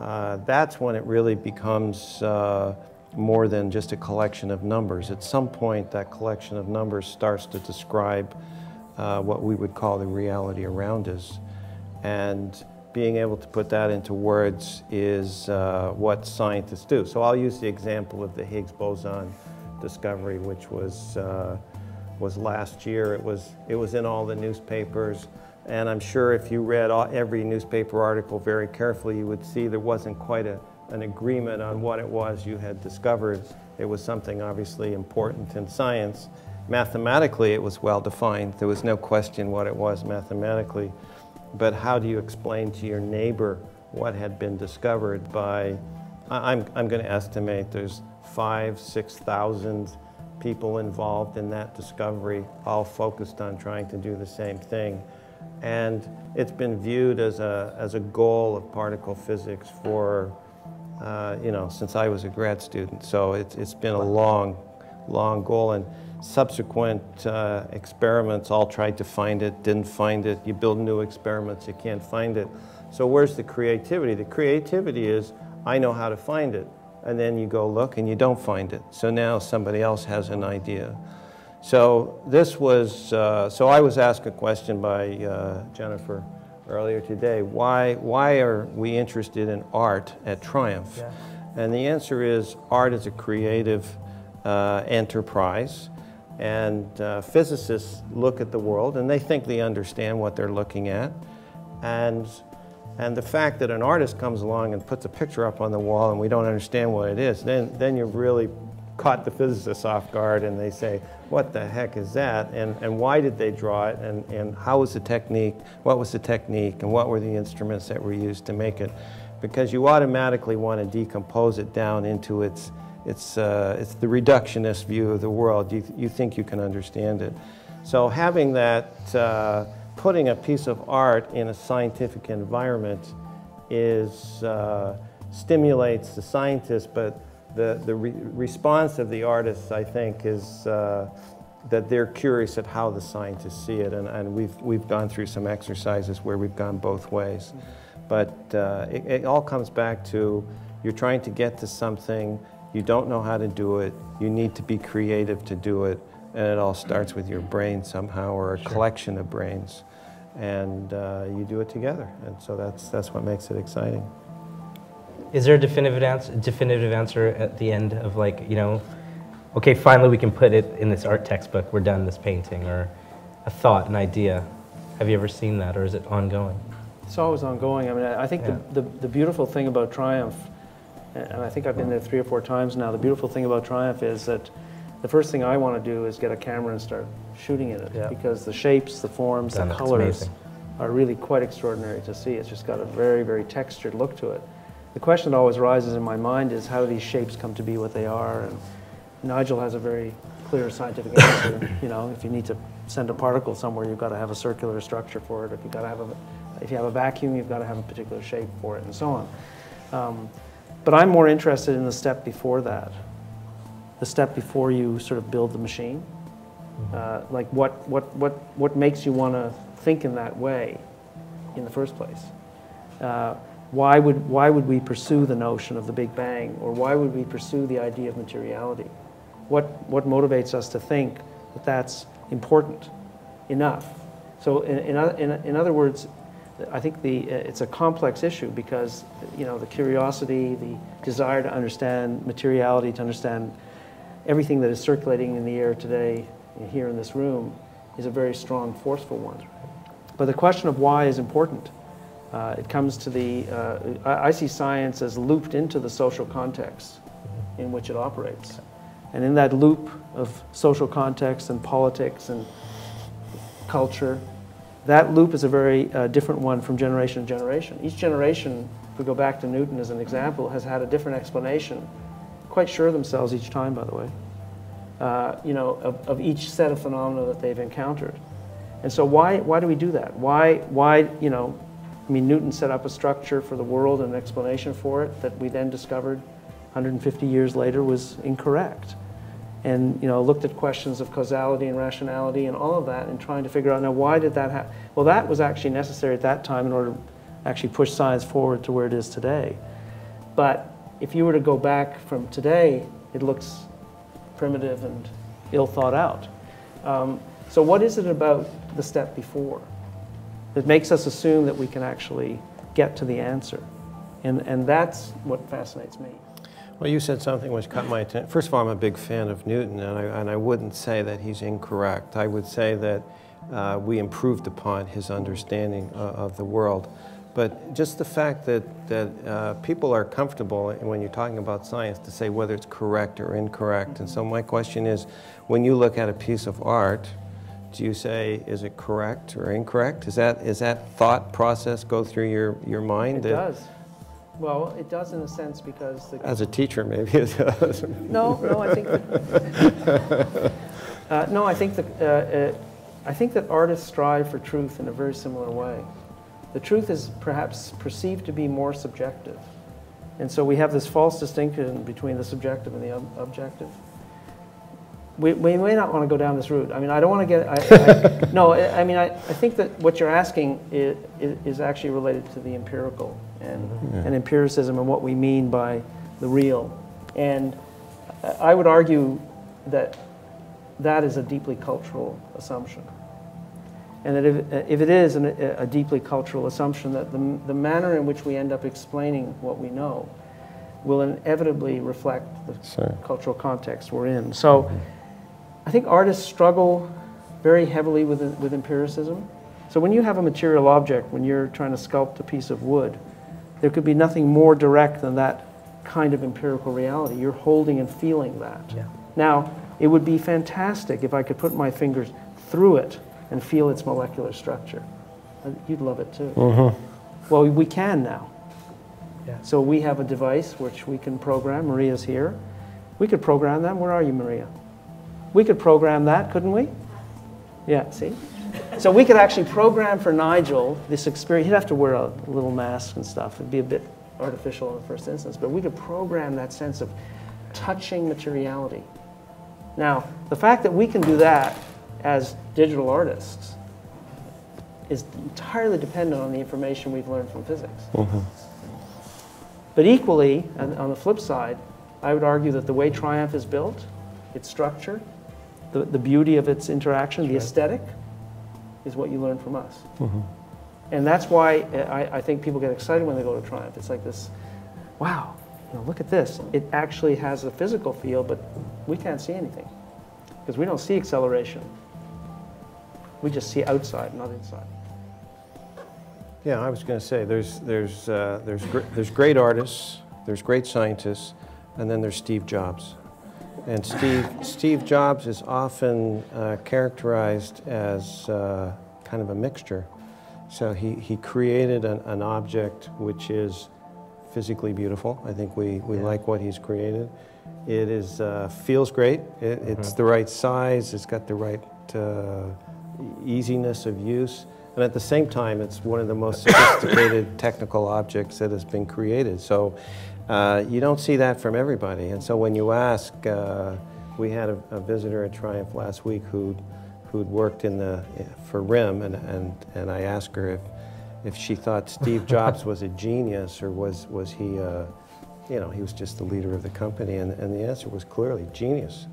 uh, that's when it really becomes uh, more than just a collection of numbers. At some point, that collection of numbers starts to describe uh, what we would call the reality around us. And being able to put that into words is uh, what scientists do. So I'll use the example of the Higgs boson discovery, which was uh, was last year. It was it was in all the newspapers, and I'm sure if you read all, every newspaper article very carefully, you would see there wasn't quite a, an agreement on what it was you had discovered. It was something obviously important in science. Mathematically, it was well defined. There was no question what it was mathematically, but how do you explain to your neighbor what had been discovered by? I'm I'm going to estimate there's five, six thousand people involved in that discovery, all focused on trying to do the same thing. And it's been viewed as a, as a goal of particle physics for, uh, you know, since I was a grad student. So it's, it's been a long, long goal. And subsequent uh, experiments all tried to find it, didn't find it. You build new experiments, you can't find it. So where's the creativity? The creativity is, I know how to find it. And then you go look and you don't find it. So now somebody else has an idea. So this was, uh, so I was asked a question by uh, Jennifer earlier today. Why, why are we interested in art at TRIUMF? Yeah. And the answer is art is a creative uh, enterprise. And uh, physicists look at the world and they think they understand what they're looking at. And And the fact that an artist comes along and puts a picture up on the wall and we don't understand what it is, then, then you've really caught the physicists off guard and they say, what the heck is that? And, and why did they draw it? And, and how was the technique? What was the technique? And what were the instruments that were used to make it? Because you automatically want to decompose it down into its, its, uh, it's the reductionist view of the world. You, you think you can understand it. So having that uh, putting a piece of art in a scientific environment is uh, stimulates the scientists, but the, the re response of the artists, I think, is uh, that they're curious at how the scientists see it, and, and we've, we've gone through some exercises where we've gone both ways. But uh, it, it all comes back to you're trying to get to something, you don't know how to do it, you need to be creative to do it, and it all starts with your brain somehow, or a sure. collection of brains. And uh, you do it together, and so that's that's what makes it exciting. Is there a definitive answer? Definitive answer at the end of, like, you know, okay, finally we can put it in this art textbook. We're done this painting, or a thought, an idea. Have you ever seen that, or is it ongoing? It's always ongoing. I mean, I think yeah. the, the the beautiful thing about TRIUMF, and I think I've been there three or four times now. The beautiful thing about TRIUMF is that the first thing I want to do is get a camera and start shooting at it, yeah. because the shapes, the forms, then the colors are really quite extraordinary to see. It's just got a very, very textured look to it. The question that always rises in my mind is how do these shapes come to be what they are? And Nigel has a very clear scientific answer. You know, if you need to send a particle somewhere, you've got to have a circular structure for it. If you've got to have a, if you have a vacuum, you've got to have a particular shape for it, and so on. Um, but I'm more interested in the step before that, the step before you sort of build the machine. Uh, like what, what, what, what makes you want to think in that way in the first place? Uh, why would, why would we pursue the notion of the Big Bang, or why would we pursue the idea of materiality? What, what motivates us to think that that's important enough? So in, in, in other words, I think the, it's a complex issue because, you know, the curiosity, the desire to understand materiality, to understand everything that is circulating in the air today, here in this room, is a very strong, forceful one. But the question of why is important. Uh, it comes to the, uh, I, I see science as looped into the social context in which it operates. And in that loop of social context and politics and culture, that loop is a very uh, different one from generation to generation. Each generation, if we go back to Newton as an example, has had a different explanation, quite sure of themselves each time, by the way, uh, you know, of, of each set of phenomena that they've encountered. And so why, why do we do that? Why, why, you know, I mean, Newton set up a structure for the world and an explanation for it that we then discovered one hundred fifty years later was incorrect, and, you know, looked at questions of causality and rationality and all of that, and trying to figure out, now, why did that happen? Well, that was actually necessary at that time in order to actually push science forward to where it is today. But if you were to go back from today, it looks primitive and ill thought out. Um, so what is it about the step before that makes us assume that we can actually get to the answer? And, and that's what fascinates me. Well, you said something which caught my attention. First of all, I'm a big fan of Newton, and I, and I wouldn't say that he's incorrect. I would say that uh, we improved upon his understanding uh, of the world. But just the fact that, that uh, people are comfortable when you're talking about science to say whether it's correct or incorrect. Mm-hmm. And so my question is, when you look at a piece of art, do you say, is it correct or incorrect? Is that, is that thought process go through your, your mind? It, it does. Well, it does in a sense because... The As a teacher, maybe it does. No, no, I think... That, uh, no, I think, that, uh, uh, I think that artists strive for truth in a very similar way. The truth is perhaps perceived to be more subjective. And so we have this false distinction between the subjective and the ob objective. We, we may not want to go down this route. I mean, I don't want to get... I, I, no, I mean, I, I think that what you're asking is, is actually related to the empirical and, yeah. and empiricism and what we mean by the real. And I would argue that that is a deeply cultural assumption. And that if, if it is an, a deeply cultural assumption, that the, the manner in which we end up explaining what we know will inevitably reflect the Sorry. cultural context we're in. So I think artists struggle very heavily with, with empiricism. So when you have a material object, when you're trying to sculpt a piece of wood, there could be nothing more direct than that kind of empirical reality. You're holding and feeling that. Yeah. Now, it would be fantastic if I could put my fingers through it and feel its molecular structure. You'd love it too. Mm-hmm. Well, we can now. Yeah. So we have a device which we can program. Maria's here. We could program that. Where are you, Maria? We could program that, couldn't we? Yeah, see? So we could actually program for Nigel this experience. He'd have to wear a little mask and stuff. It'd be a bit artificial in the first instance, but we could program that sense of touching materiality. Now, the fact that we can do that as digital artists is entirely dependent on the information we've learned from physics. Mm-hmm. But equally, and on the flip side, I would argue that the way TRIUMF is built, its structure, the, the beauty of its interaction, that's the right. aesthetic, is what you learn from us. Mm-hmm. And that's why I, I think people get excited when they go to TRIUMF. It's like this, wow, you know, look at this. It actually has a physical feel, but we can't see anything because we don't see acceleration. We just see outside, not inside. Yeah, I was going to say there's, there's, uh, there's, gr there's great artists, there's great scientists, and then there's Steve Jobs. And Steve, Steve Jobs is often uh, characterized as uh, kind of a mixture. So he, he created an, an object which is physically beautiful. I think we, we yeah. like what he's created. It is, uh, feels great. It, mm-hmm. It's the right size. It's got the right uh, easiness of use. And at the same time, it's one of the most sophisticated technical objects that has been created. So uh, you don't see that from everybody. And so when you ask, uh, we had a, a visitor at Triumph last week who who'd worked in the, for R I M, and, and, and I asked her if, if she thought Steve Jobs was a genius, or was, was he, uh, you know, he was just the leader of the company, and, and the answer was clearly genius,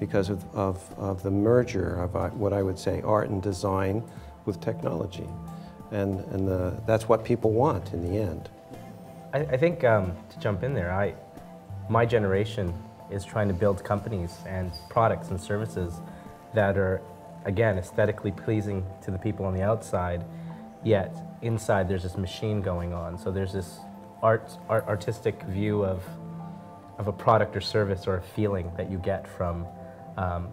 because of, of, of the merger of uh, what I would say art and design with technology. And, and the, that's what people want in the end. I, I think, um, to jump in there, I, my generation is trying to build companies and products and services that are, again, aesthetically pleasing to the people on the outside, yet inside there's this machine going on. So there's this art, art, artistic view of, of a product or service or a feeling that you get from um,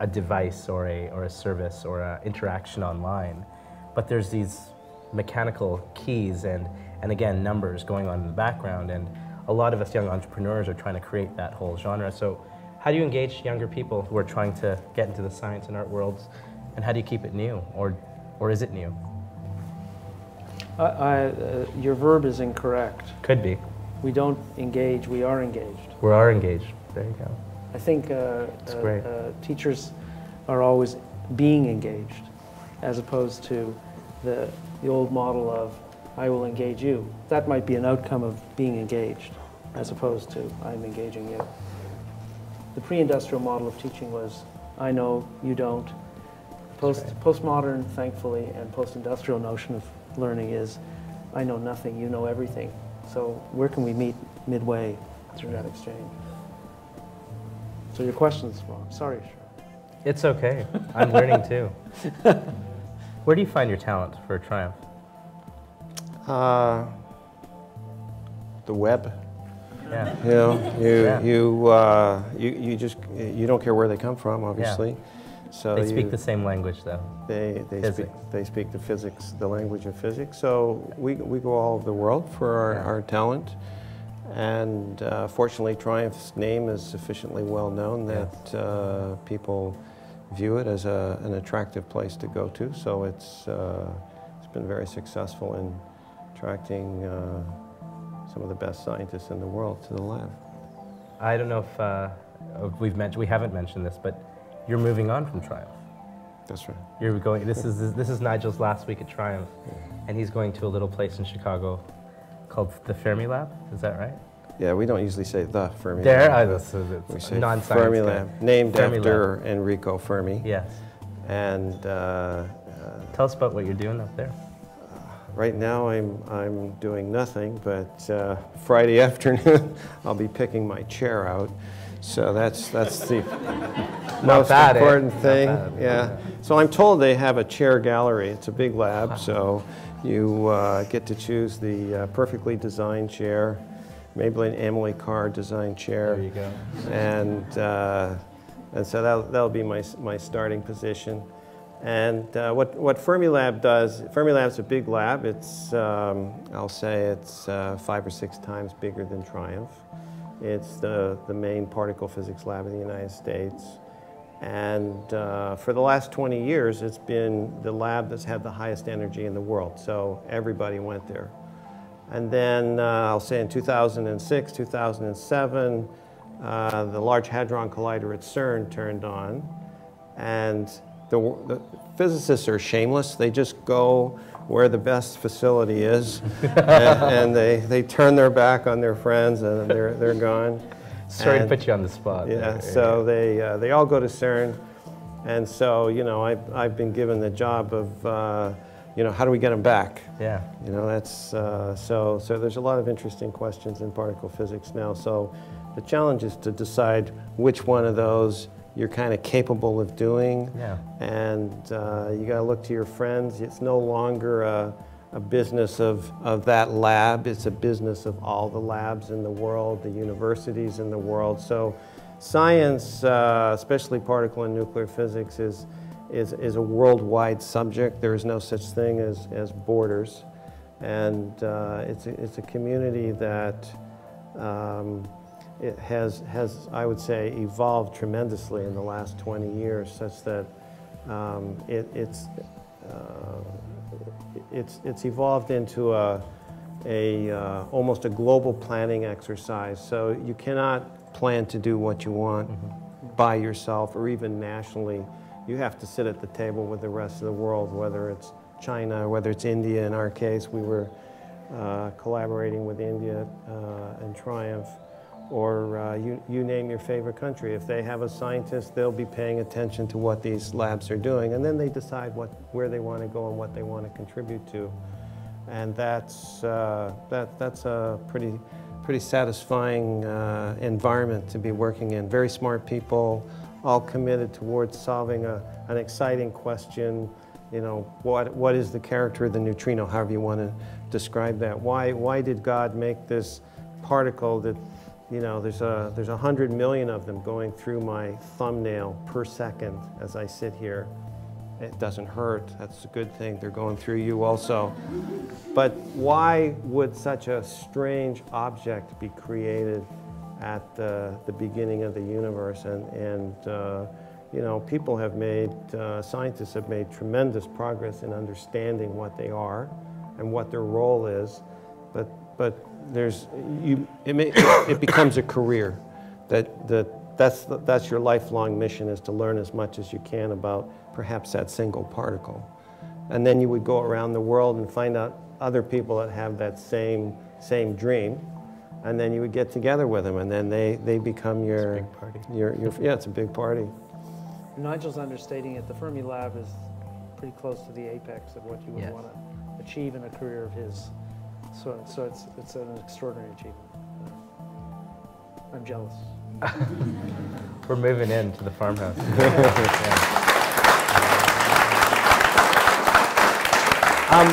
a device or a, or a service or an interaction online. But there's these mechanical keys and, and again, numbers going on in the background, and a lot of us young entrepreneurs are trying to create that whole genre. So how do you engage younger people who are trying to get into the science and art worlds, and how do you keep it new, or, or is it new? I, I, uh, your verb is incorrect. Could be. We don't engage, we are engaged. We are engaged, there you go. I think uh, uh, uh, teachers are always being engaged, as opposed to the, the old model of, I will engage you. That might be an outcome of being engaged, as opposed to, I'm engaging you. The pre-industrial model of teaching was, I know, you don't. Post, right. Postmodern, thankfully, and post-industrial notion of learning is, I know nothing, you know everything. So where can we meet midway through that exchange? So your question's wrong. Sorry, Sean. It's okay. I'm learning, too. Where do you find your talent for Triumph? Uh, the web. Yeah. You know, you yeah. you, uh, you you just you don't care where they come from, obviously. Yeah. So they speak you, the same language, though. They they physics. speak they speak the physics, the language of physics. So we we go all over the world for our, yeah. our talent, and uh, fortunately, Triumph's name is sufficiently well known that yes. uh, people view it as a an attractive place to go to. So it's uh, it's been very successful in attracting. Uh, some of the best scientists in the world to the lab. I don't know if uh, we've mentioned, we haven't mentioned this, but you're moving on from Triumph. That's right. You're going, this is, this is Nigel's last week at Triumph, yeah. and he's going to a little place in Chicago called the Fermilab, is that right? Yeah, we don't usually say the Fermilab. There, I say non-science Fermilab, named Fermilab. after Enrico Fermi. Yes. And... Uh, uh, tell us about what you're doing up there. Right now, I'm, I'm doing nothing, but uh, Friday afternoon, I'll be picking my chair out. So that's, that's the most bad, important eh? thing. Bad, yeah. yeah. So I'm told they have a chair gallery. It's a big lab, so you uh, get to choose the uh, perfectly designed chair, maybe an Emily Carr designed chair. There you go. And, uh, and so that'll, that'll be my, my starting position. And uh, what, what Fermilab does, Fermilab's a big lab. It's, um, I'll say it's uh, five or six times bigger than Triumph. It's the, the main particle physics lab in the United States. And uh, for the last twenty years, it's been the lab that's had the highest energy in the world. So everybody went there. And then uh, I'll say in two thousand six, two thousand seven, uh, the Large Hadron Collider at CERN turned on. And The, the physicists are shameless. They just go where the best facility is, and, and they, they turn their back on their friends, and they're, they're gone. Sorry and, to put you on the spot. Yeah, there. so they, uh, they all go to CERN, and so, you know, I've, I've been given the job of, uh, you know, how do we get them back? Yeah. You know, that's, uh, so, so there's a lot of interesting questions in particle physics now, so the challenge is to decide which one of those you're kind of capable of doing, yeah. and uh, you got to look to your friends. It's no longer a, a business of, of that lab. It's a business of all the labs in the world, the universities in the world. So Science, uh, especially particle and nuclear physics, is, is, is a worldwide subject. There is no such thing as, as borders. And uh, it's, a, it's a community that um, it has, has, I would say, evolved tremendously in the last twenty years, such that um, it, it's, uh, it's, it's evolved into a, a, uh, almost a global planning exercise. So you cannot plan to do what you want mm-hmm. by yourself or even nationally. You have to sit at the table with the rest of the world, whether it's China, whether it's India. In our case, we were uh, collaborating with India uh, and TRIUMF, or uh, you, you name your favorite country. If they have a scientist, they'll be paying attention to what these labs are doing, and then they decide what, where they want to go and what they want to contribute to. And that's, uh, that, that's a pretty, pretty satisfying uh, environment to be working in. Very smart people, all committed towards solving a, an exciting question. You know, what, what is the character of the neutrino, however you want to describe that. Why, why did God make this particle that, you know, there's a, there's a hundred million of them going through my thumbnail per second as I sit here. It doesn't hurt. That's a good thing. They're going through you also. But why would such a strange object be created at the, the beginning of the universe? And, and uh, you know, people have made, uh, scientists have made tremendous progress in understanding what they are and what their role is, but, but there's, you, it, may, it becomes a career. That, that, that's, that's your lifelong mission, is to learn as much as you can about perhaps that single particle. And then you would go around the world and find out other people that have that same, same dream. And then you would get together with them, and then they, they become your... It's a big party. Your, your, yeah, it's a big party. Nigel's understating it. The Fermilab is pretty close to the apex of what you would yes. want to achieve in a career of his. So, so it's, it's an extraordinary achievement. I'm jealous. We're moving into the farmhouse. yeah. um,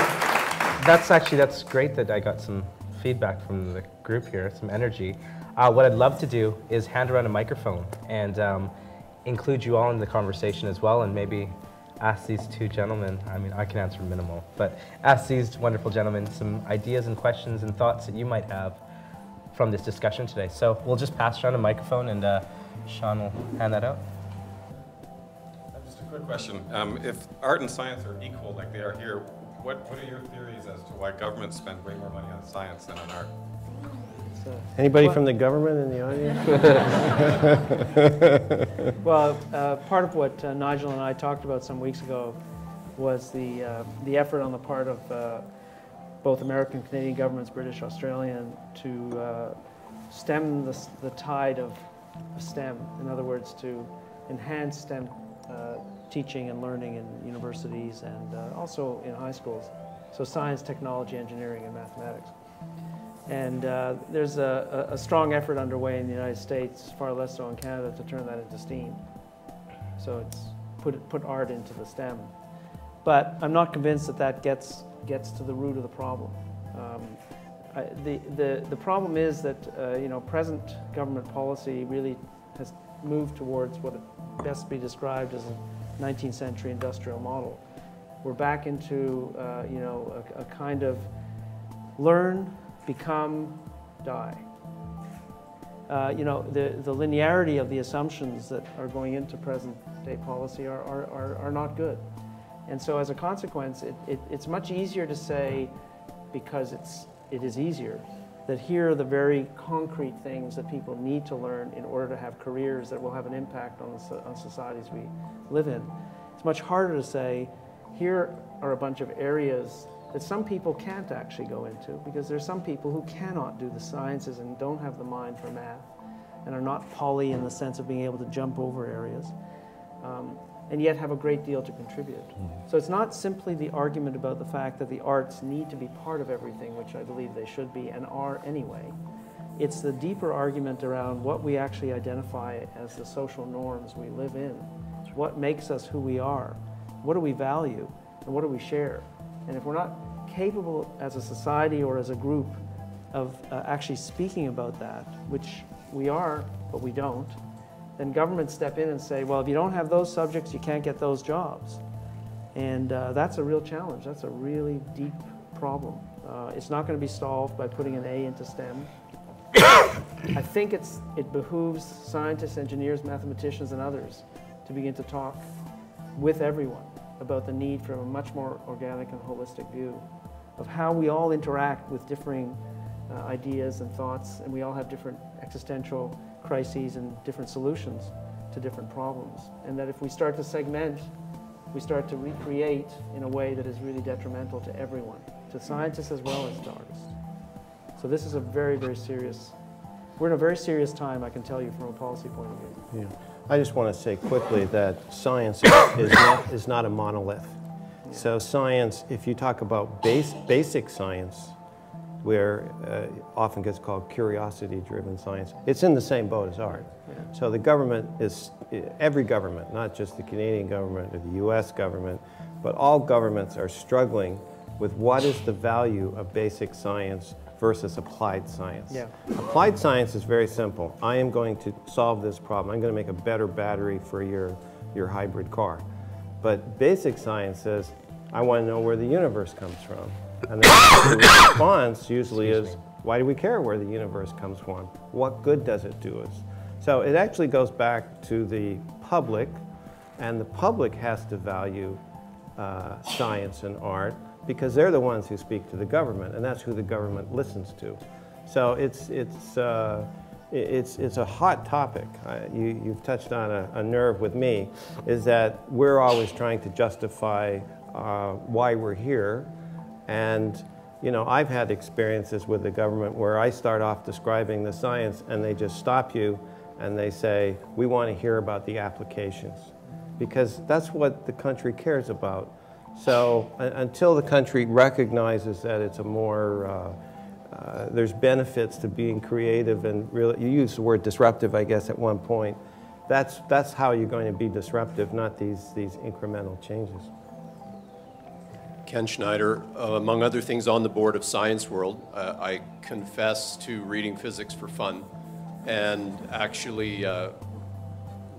that's actually, that's great that I got some feedback from the group here, some energy. Uh, what I'd love to do is hand around a microphone and um, include you all in the conversation as well, and maybe ask these two gentlemen, I mean, I can answer minimal, but ask these wonderful gentlemen some ideas and questions and thoughts that you might have from this discussion today. So we'll just pass around a microphone, and uh, Sean will hand that out. Just a quick question. Um, if art and science are equal like they are here, what, what are your theories as to why governments spend way more money on science than on art? Anybody what? From the government in the audience? Well, uh, part of what uh, Nigel and I talked about some weeks ago was the, uh, the effort on the part of uh, both American, Canadian governments, British, Australian, to uh, stem the, the tide of STEM. In other words, to enhance STEM uh, teaching and learning in universities and uh, also in high schools. So science, technology, engineering, and mathematics. And uh, there's a, a strong effort underway in the United States, far less so in Canada, to turn that into STEAM. So it's put, put art into the STEM. But I'm not convinced that that gets, gets to the root of the problem. Um, I, the, the, the problem is that uh, you know, present government policy really has moved towards what it best be described as a nineteenth century industrial model. We're back into uh, you know, a, a kind of learn, become, die. Uh, you know, the, the linearity of the assumptions that are going into present day policy are, are, are, are not good. And so as a consequence, it, it, it's much easier to say, because it's, it is easier, that here are the very concrete things that people need to learn in order to have careers that will have an impact on, the, on societies we live in. It's much harder to say, here are a bunch of areas that some people can't actually go into, because there's some people who cannot do the sciences and don't have the mind for math and are not poly in the sense of being able to jump over areas, um, and yet have a great deal to contribute. So it's not simply the argument about the fact that the arts need to be part of everything, which I believe they should be and are anyway. It's the deeper argument around what we actually identify as the social norms we live in, what makes us who we are, what do we value, and what do we share. And if we're not capable as a society or as a group of uh, actually speaking about that, which we are, but we don't, then governments step in and say, well, if you don't have those subjects, you can't get those jobs. And uh, that's a real challenge. That's a really deep problem. Uh, it's not going to be solved by putting an A into STEM. I think it's, it behooves scientists, engineers, mathematicians, and others to begin to talk with everyone about the need for a much more organic and holistic view of how we all interact with differing uh, ideas and thoughts, and we all have different existential crises and different solutions to different problems. And that if we start to segment, we start to recreate in a way that is really detrimental to everyone, to scientists as well as to artists. So this is a very, very serious, we're in a very serious time, I can tell you, from a policy point of view. Yeah. I just want to say quickly that science is, not, is not a monolith. Yeah. So science, if you talk about base, basic science, where uh, often gets called curiosity-driven science, it's in the same boat as art. Yeah. So the government is, every government, not just the Canadian government or the U S government, but all governments are struggling with what is the value of basic science versus applied science. Yeah. Applied science is very simple. I am going to solve this problem. I'm going to make a better battery for your, your hybrid car. But basic science says, I want to know where the universe comes from. And the response usually Excuse is, me. Why do we care where the universe comes from? What good does it do us? So it actually goes back to the public, and the public has to value uh, science and art, because they're the ones who speak to the government, and that's who the government listens to. So it's, it's, uh, it's, it's a hot topic. Uh, you, you've touched on a, a nerve with me, is that we're always trying to justify uh, why we're here. And you know, I've had experiences with the government where I start off describing the science, and they just stop you, and they say, we want to hear about the applications, because that's what the country cares about. So uh, until the country recognizes that it's a more, uh, uh, there's benefits to being creative and really, you used the word disruptive, I guess, at one point. That's, that's how you're going to be disruptive, not these, these incremental changes. Ken Schneider, uh, among other things, on the board of Science World. Uh, I confess to reading physics for fun and actually uh,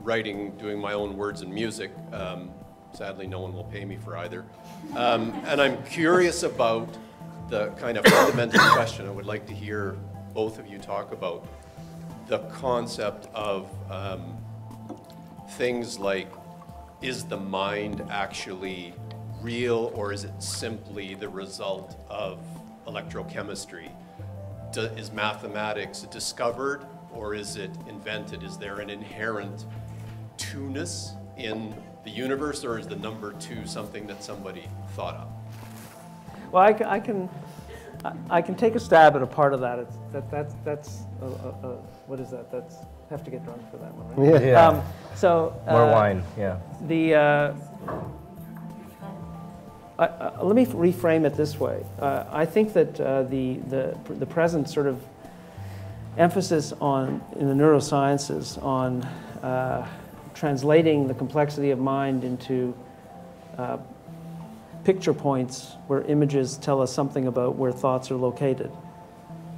writing, doing my own words and music. Um, Sadly, no one will pay me for either. Um, and I'm curious about the kind of fundamental question I would like to hear both of you talk about. The concept of um, things like, is the mind actually real, or is it simply the result of electrochemistry? Do, is mathematics discovered, or is it invented? Is there an inherent two-ness in the universe, or is the number two something that somebody thought up? Well, I, I can, I, I can take a stab at a part of that. It's, that, that that's a, a, a, what is that? That's have to get drunk for that one, right? Yeah. yeah. Um, so uh, more wine. Yeah. The uh, I, uh, let me reframe it this way. Uh, I think that uh, the the the present sort of emphasis on in the neurosciences on uh, translating the complexity of mind into uh, picture points where images tell us something about where thoughts are located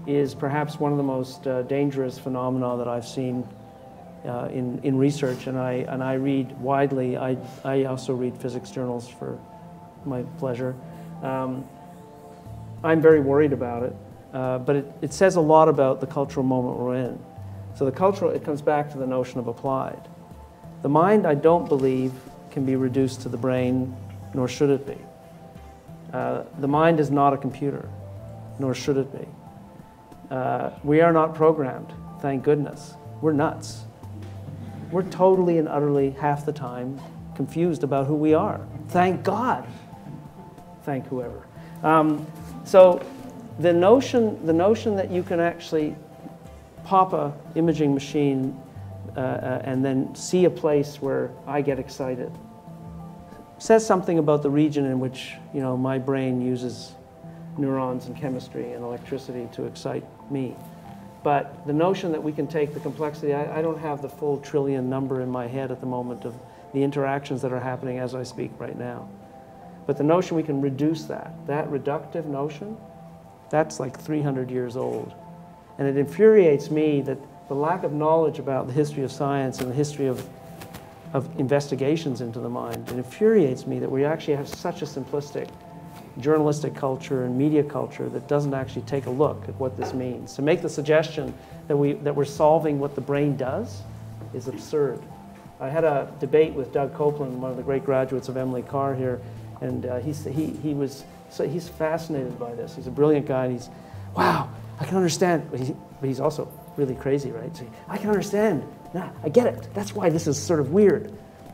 is perhaps one of the most uh, dangerous phenomena that I've seen uh, in, in research. And I, and I read widely. I, I also read physics journals for my pleasure. Um, I'm very worried about it, uh, but it, it says a lot about the cultural moment we're in. So the cultural, it comes back to the notion of applied. The mind, I don't believe, can be reduced to the brain, nor should it be. Uh, the mind is not a computer, nor should it be. Uh, we are not programmed, thank goodness. We're nuts. We're totally and utterly, half the time, confused about who we are. Thank God. Thank whoever. Um, so the notion, the notion that you can actually pop a imaging machine Uh, uh, and then see a place where I get excited says something about the region in which, you know, my brain uses neurons and chemistry and electricity to excite me. But the notion that we can take the complexity, I, I don't have the full trillion number in my head at the moment of the interactions that are happening as I speak right now. But the notion we can reduce that, that reductive notion, that's like three hundred years old. And it infuriates me that the lack of knowledge about the history of science and the history of, of investigations into the mind. It infuriates me that we actually have such a simplistic journalistic culture and media culture that doesn't actually take a look at what this means. To make the suggestion that, we, that we're solving what the brain does is absurd. I had a debate with Doug Copeland, one of the great graduates of Emily Carr here, and uh, he, he, he was, so he's fascinated by this. He's a brilliant guy, and he's, wow, I can understand, but, he, but he's also really crazy, right? So he, I can understand, nah, I get it, that's why this is sort of weird.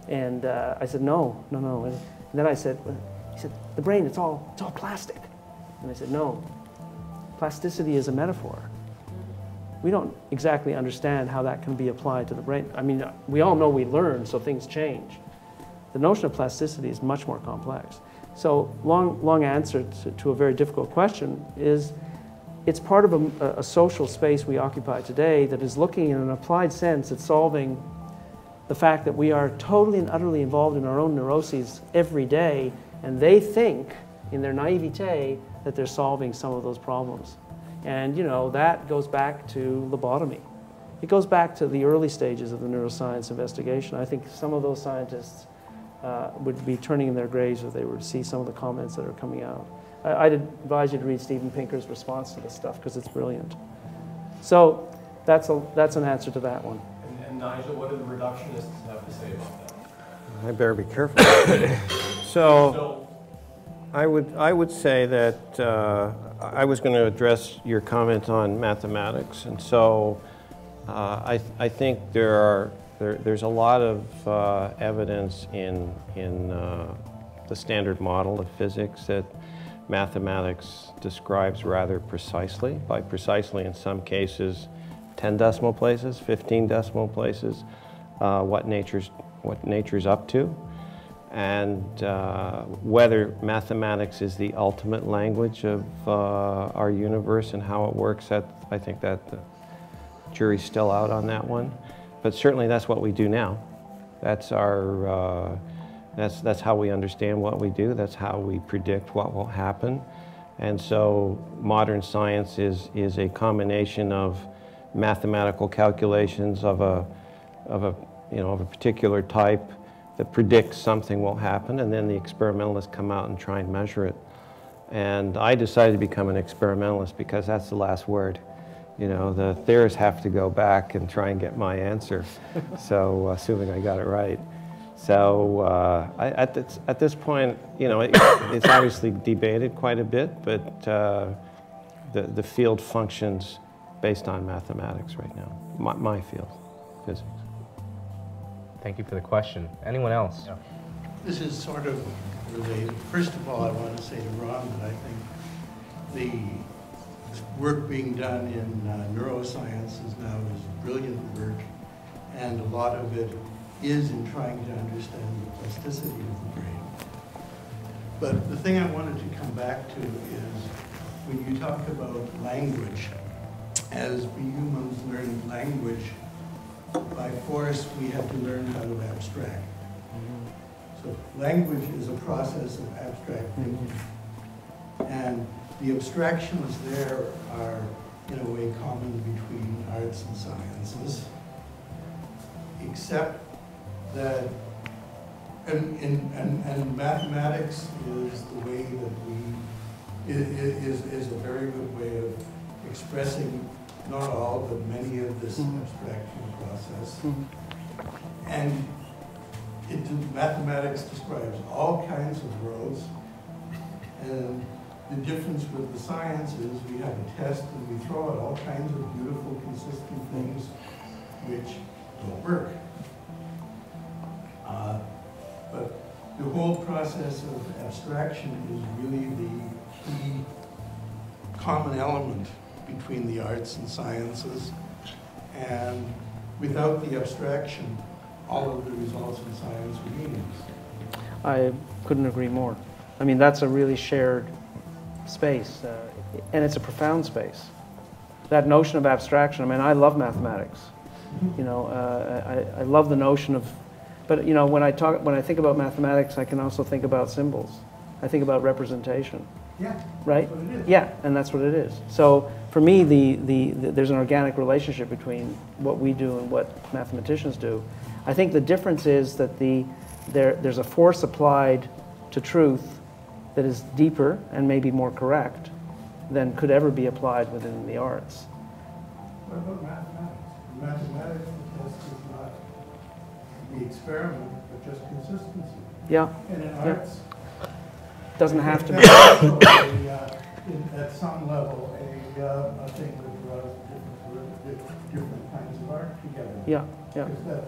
And uh, I said, no, no, no, and then I said, he said, the brain, it's all, it's all plastic. And I said, no, plasticity is a metaphor. We don't exactly understand how that can be applied to the brain. I mean, we all know we learn, so things change. The notion of plasticity is much more complex. So long, long answer to, to a very difficult question is, it's part of a, a social space we occupy today that is looking in an applied sense at solving the fact that we are totally and utterly involved in our own neuroses every day, and they think, in their naivete, that they're solving some of those problems. And, you know, that goes back to lobotomy. It goes back to the early stages of the neuroscience investigation. I think some of those scientists uh, would be turning in their graves if they were to see some of the comments that are coming out. I, I'd advise you to read Steven Pinker's response to this stuff, because it's brilliant. So that's, a, that's an answer to that one. And, and Nigel, what do the reductionists have to say about that? I better be careful. So I would, I would say that uh, I was going to address your comment on mathematics, and so uh, I, th I think there are there, there's a lot of uh, evidence in, in uh, the standard model of physics that mathematics describes rather precisely, by precisely in some cases ten decimal places, fifteen decimal places, uh, what nature's what nature's up to, and uh, whether mathematics is the ultimate language of uh, our universe and how it works. That, I think that the jury's still out on that one, but certainly that's what we do now. That's our, uh, that's, that's how we understand what we do, that's how we predict what will happen, and so modern science is, is a combination of mathematical calculations of a, of a you know, of a particular type that predicts something will happen, and then the experimentalists come out and try and measure it. And I decided to become an experimentalist because that's the last word. You know, the theorists have to go back and try and get my answer, so assuming I got it right. So uh, I, at, this, at this point, you know, it, it's obviously debated quite a bit, but uh, the, the field functions based on mathematics right now, my, my field, physics. Thank you for the question. Anyone else? Yeah. This is sort of related. First of all, I want to say to Ron that I think the work being done in uh, neuroscience is now is brilliant work, and a lot of it is in trying to understand the plasticity of the brain. But the thing I wanted to come back to is when you talk about language, as we humans learn language, by force, we have to learn how to abstract. So language is a process of abstract thinking. And the abstractions there are, in a way, common between arts and sciences, except that, and, and, and mathematics is the way that we, is, is a very good way of expressing not all, but many of this mm-hmm. abstraction process. Mm-hmm. And it, mathematics describes all kinds of worlds. And the difference with the science is we have a test and we throw out all kinds of beautiful, consistent things which don't work. Uh, but the whole process of abstraction is really the key common element between the arts and sciences, and without the abstraction, all of the results in science are meaningless. I couldn't agree more. I mean, that's a really shared space, uh, and it's a profound space. That notion of abstraction, I mean, I love mathematics. You know, uh, I, I love the notion of, but you know, when I talk, when I think about mathematics, I can also think about symbols. I think about representation. Yeah. Right? Yeah, and that's what it is. So for me, the, the, the, there's an organic relationship between what we do and what mathematicians do. I think the difference is that the, there, there's a force applied to truth that is deeper and maybe more correct than could ever be applied within the arts. What about mathematics? Mathematics is not the experiment, but just consistency. Yeah. And in yeah. arts, doesn't have to be. A, uh, in, at some level, a, uh, a thing that brought different, different kinds of art together. Yeah. Yeah. Is that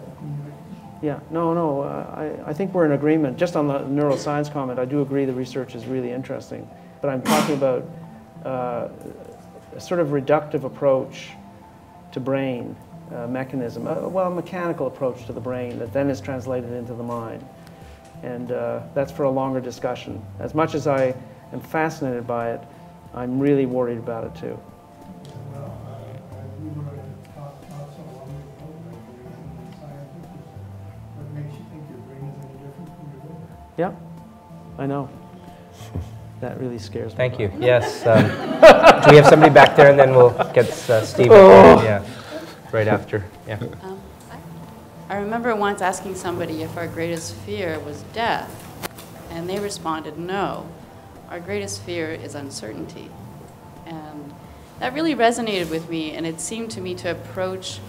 yeah. No. No. Uh, I I think we're in agreement. Just on the neuroscience comment, I do agree the research is really interesting, but I'm talking about uh, a sort of reductive approach to brain uh, mechanism. Uh, well, a mechanical approach to the brain that then is translated into the mind. And uh, that's for a longer discussion. As much as I am fascinated by it, I'm really worried about it too. Well, uh, we were not so long ago in scientific. What makes you think your brain is any different from your brain? Yeah, I know. That really scares me. Thank you. Yes. Um, do we have somebody back there, and then we'll get uh, Steve. Oh. Yeah, right after. Yeah. Um. I remember once asking somebody if our greatest fear was death, and they responded, no. Our greatest fear is uncertainty. And that really resonated with me, and it seemed to me to approach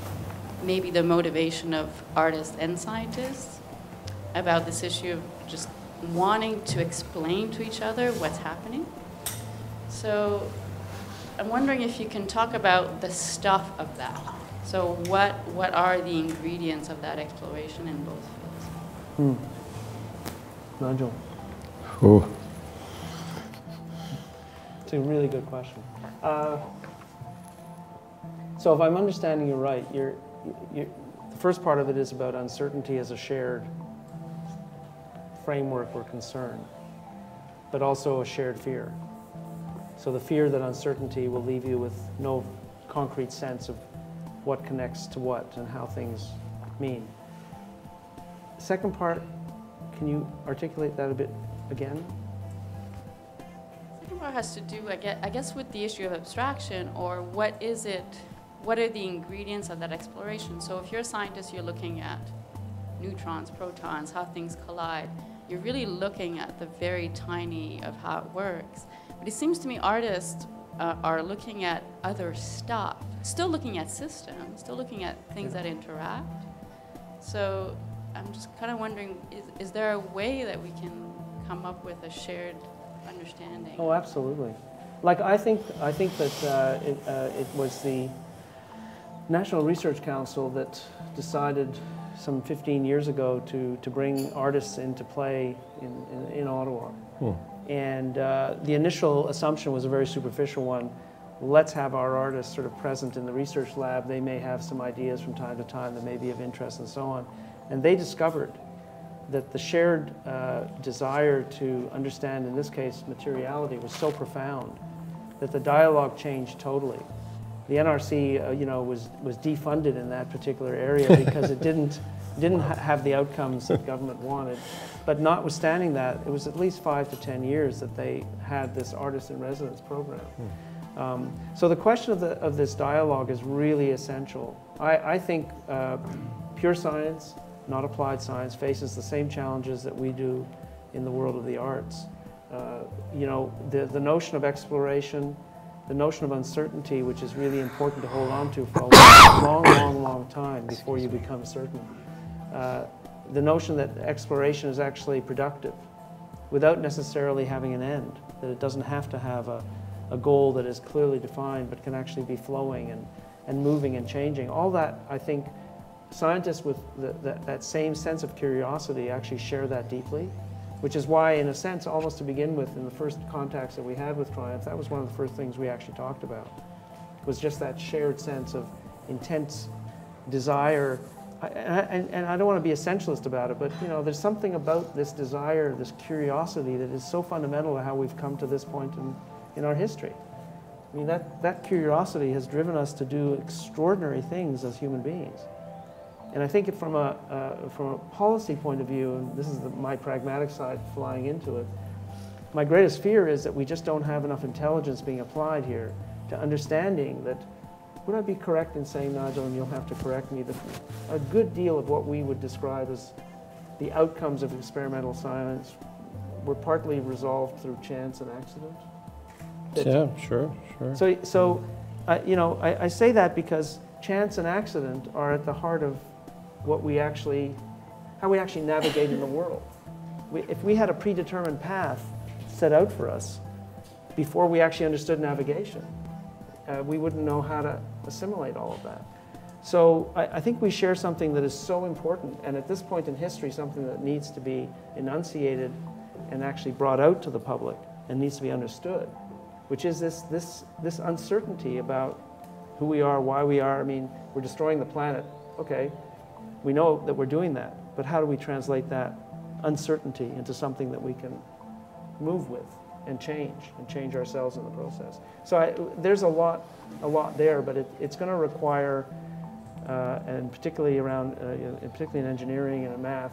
maybe the motivation of artists and scientists about this issue of just wanting to explain to each other what's happening. So I'm wondering if you can talk about the stuff of that. So what, what are the ingredients of that exploration in both fields? Hmm. Nigel. Oh. It's a really good question. Uh, so if I'm understanding you right, you're, you're, the first part of it is about uncertainty as a shared framework or concern, but also a shared fear. So the fear that uncertainty will leave you with no concrete sense of what connects to what and how things mean. Second part, can you articulate that a bit again? Second part has to do, I guess, I guess, with the issue of abstraction, or what is it, what are the ingredients of that exploration? So if you're a scientist, you're looking at neutrons, protons, how things collide. You're really looking at the very tiny of how it works. But it seems to me artists Uh, are looking at other stuff, still looking at systems, still looking at things yeah. that interact. So I'm just kind of wondering, is, is there a way that we can come up with a shared understanding? Oh, absolutely. Like, I think, I think that uh, it, uh, it was the National Research Council that decided some fifteen years ago to, to bring artists into play in, in, in Ottawa. Hmm. And uh, the initial assumption was a very superficial one. Let's have our artists sort of present in the research lab. They may have some ideas from time to time that may be of interest and so on. And they discovered that the shared uh, desire to understand, in this case, materiality was so profound that the dialogue changed totally. The N R C, uh, you know, was, was defunded in that particular area because it didn't, didn't ha have the outcomes that government wanted. But notwithstanding that, it was at least five to ten years that they had this artist in residence program. Hmm. Um, so the question of, the, of this dialogue is really essential. I, I think uh, pure science, not applied science, faces the same challenges that we do in the world of the arts. Uh, you know, the, the notion of exploration, the notion of uncertainty, which is really important to hold on to for a long, long, long time before you become certain. Uh, The notion that exploration is actually productive without necessarily having an end, that it doesn't have to have a, a goal that is clearly defined but can actually be flowing and, and moving and changing. All that, I think, scientists with the, the, that same sense of curiosity actually share that deeply, which is why, in a sense, almost to begin with, in the first contacts that we had with TRIUMF, that was one of the first things we actually talked about, was just that shared sense of intense desire. I, and, and I don't want to be essentialist about it, but you know, there's something about this desire, this curiosity that is so fundamental to how we've come to this point in, in our history. I mean, that, that curiosity has driven us to do extraordinary things as human beings. And I think from a, uh, from a policy point of view, and this is the, my pragmatic side flying into it, my greatest fear is that we just don't have enough intelligence being applied here to understanding that, would I be correct in saying, Nigel, and you'll have to correct me, that a good deal of what we would describe as the outcomes of experimental science were partly resolved through chance and accident? That, yeah, sure, sure. So, so uh, you know, I, I say that because chance and accident are at the heart of what we actually, how we actually navigate in the world. We, if we had a predetermined path set out for us before we actually understood navigation, uh, we wouldn't know how to assimilate all of that. So I, I think we share something that is so important, and at this point in history, something that needs to be enunciated and actually brought out to the public and needs to be understood, which is this, this, this uncertainty about who we are, why we are. I mean, we're destroying the planet. Okay, we know that we're doing that, but how do we translate that uncertainty into something that we can move with and change, and change ourselves in the process? So I, there's a lot, a lot there, but it, it's going to require, uh, and particularly around, uh, and particularly in engineering and in math,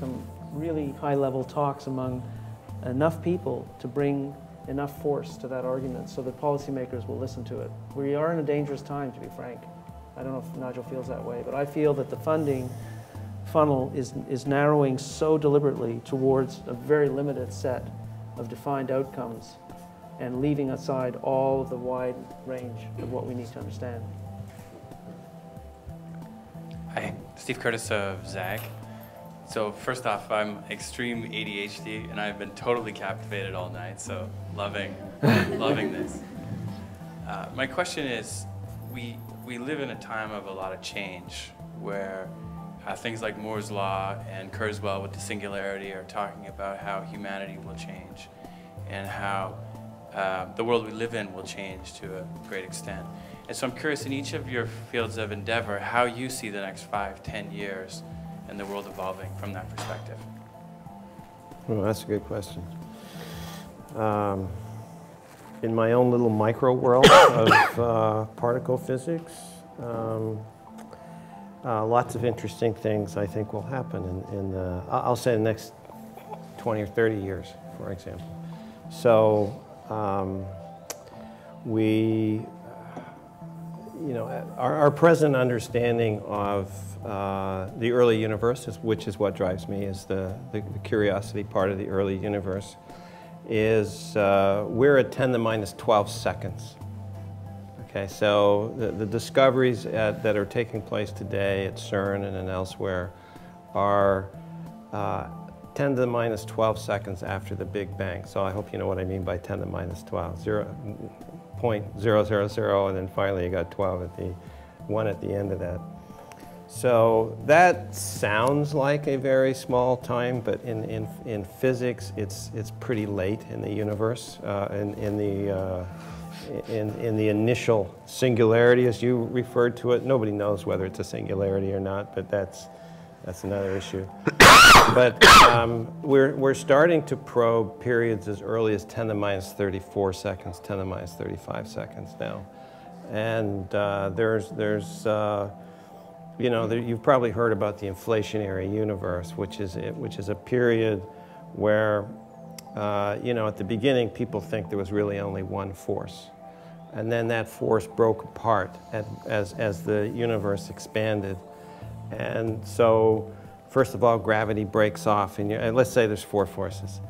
some really high-level talks among enough people to bring enough force to that argument so that policymakers will listen to it. We are in a dangerous time, to be frank. I don't know if Nigel feels that way, but I feel that the funding funnel is, is narrowing so deliberately towards a very limited set of defined outcomes and leaving aside all of the wide range of what we need to understand. Hi, Steve Curtis of ZAG. So first off, I'm extreme A D H D, and I've been totally captivated all night, so loving, loving this. Uh, my question is, we, we live in a time of a lot of change, where uh, things like Moore's Law and Kurzweil with the Singularity are talking about how humanity will change, and how uh, the world we live in will change to a great extent. And so I'm curious, in each of your fields of endeavor, how you see the next five, ten years and the world evolving from that perspective? Well, that's a good question. Um, in my own little micro world of uh, particle physics, um, uh, lots of interesting things I think will happen in, in the, I'll say the next twenty or thirty years, for example. So um, we, you know, our, our present understanding of uh, the early universe, which is what drives me, is the, the, the curiosity part of the early universe, is uh, we're at ten to the minus twelve seconds. Okay, so the, the discoveries at, that are taking place today at CERN and, and elsewhere are uh, ten to the minus twelve seconds after the Big Bang. So I hope you know what I mean by ten to the minus twelve. Zero, zero point zero zero zero, and then finally you got twelve at the one at the end of that. So that sounds like a very small time, but in in, in physics, it's it's pretty late in the universe, uh, in in the uh, in in the initial singularity, as you referred to it. Nobody knows whether it's a singularity or not, but that's that's another issue. But um, we're, we're starting to probe periods as early as ten to the minus thirty-four seconds, ten to the minus thirty-five seconds now. And uh, there's, there's uh, you know, there, you've probably heard about the inflationary universe, which is, it, which is a period where, uh, you know, at the beginning people think there was really only one force. And then that force broke apart at, as, as the universe expanded. And so, first of all, gravity breaks off, and, you, and let's say there's four forces.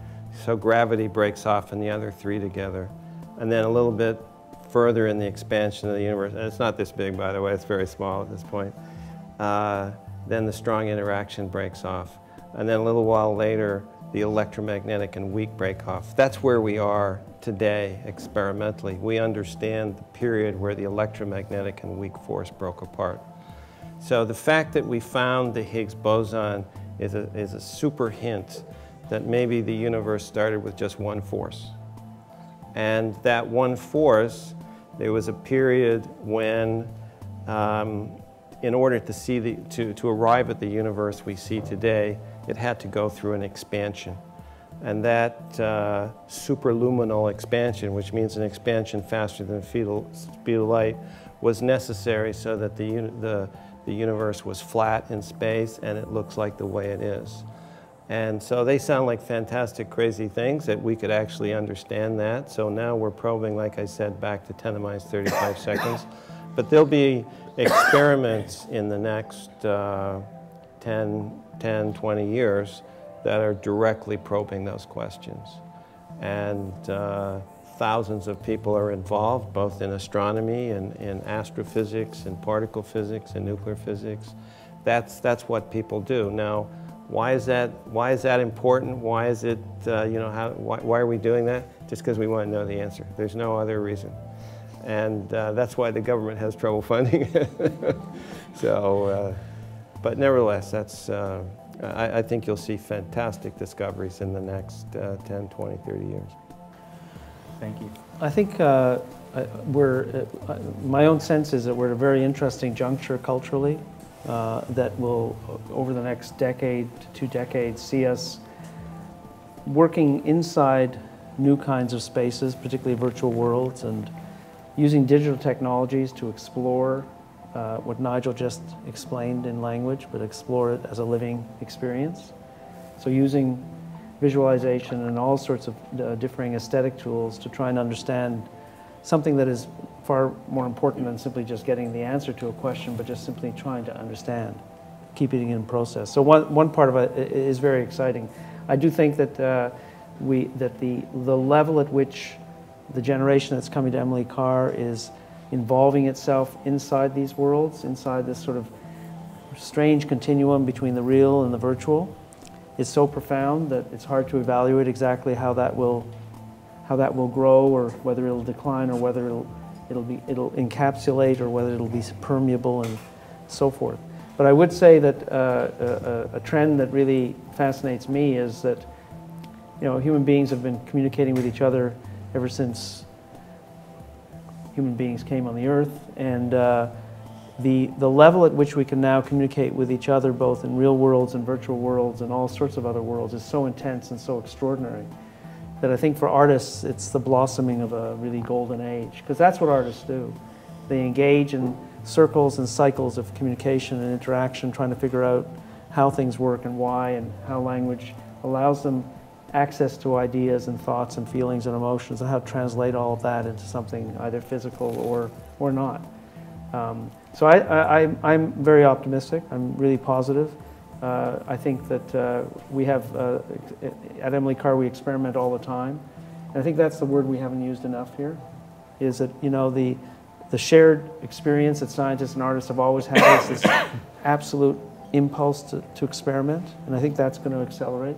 So gravity breaks off and the other three together. And then a little bit further in the expansion of the universe, and it's not this big, by the way, it's very small at this point, uh, then the strong interaction breaks off. And then a little while later, the electromagnetic and weak break off. That's where we are today, experimentally. We understand the period where the electromagnetic and weak force broke apart. So the fact that we found the Higgs boson is a, is a super hint that maybe the universe started with just one force. And that one force, there was a period when, um, in order to, see the, to, to arrive at the universe we see today, it had to go through an expansion. And that uh, superluminal expansion, which means an expansion faster than fetal, speed of light, was necessary so that the, the The universe was flat in space, and it looks like the way it is. And so they sound like fantastic, crazy things that we could actually understand that. So now we're probing, like I said, back to ten to the minus thirty-five seconds. But there'll be experiments in the next uh, ten, twenty years that are directly probing those questions. And uh, thousands of people are involved, both in astronomy and in astrophysics and particle physics and nuclear physics. That's, that's what people do. Now, why is that, why is that important? Why is it, uh, you know, how, why, why are we doing that? Just because we want to know the answer. There's no other reason. And uh, that's why the government has trouble funding it. So, uh, but nevertheless, that's, uh, I, I think you'll see fantastic discoveries in the next uh, ten, twenty, thirty years. Thank you. I think uh, we're, uh, my own sense is that we're at a very interesting juncture culturally. Uh, that will, over the next decade to two decades, see us working inside new kinds of spaces, particularly virtual worlds, and using digital technologies to explore uh, what Nigel just explained in language, but explore it as a living experience. So using visualization and all sorts of uh, differing aesthetic tools to try and understand something that is far more important than simply just getting the answer to a question, but just simply trying to understand, keeping it in process. So one, one part of it is very exciting. I do think that, uh, we, that the, the level at which the generation that's coming to Emily Carr is involving itself inside these worlds, inside this sort of strange continuum between the real and the virtual, is so profound that it's hard to evaluate exactly how that will how that will grow, or whether it'll decline, or whether it'll, it'll, be, it'll encapsulate, or whether it'll be permeable, and so forth. But I would say that uh, a, a trend that really fascinates me is that, you know, human beings have been communicating with each other ever since human beings came on the earth, and uh, the, the level at which we can now communicate with each other, both in real worlds and virtual worlds and all sorts of other worlds, is so intense and so extraordinary, that I think for artists, it's the blossoming of a really golden age, because that's what artists do. They engage in circles and cycles of communication and interaction, trying to figure out how things work and why, and how language allows them access to ideas and thoughts and feelings and emotions, and how to translate all of that into something either physical or, or not. Um, so I, I, I'm very optimistic. I'm really positive. Uh, I think that uh, we have, uh, at Emily Carr, we experiment all the time. And I think that's the word we haven't used enough here, is that, you know, the, the shared experience that scientists and artists have always had is this absolute impulse to, to experiment. And I think that's going to accelerate.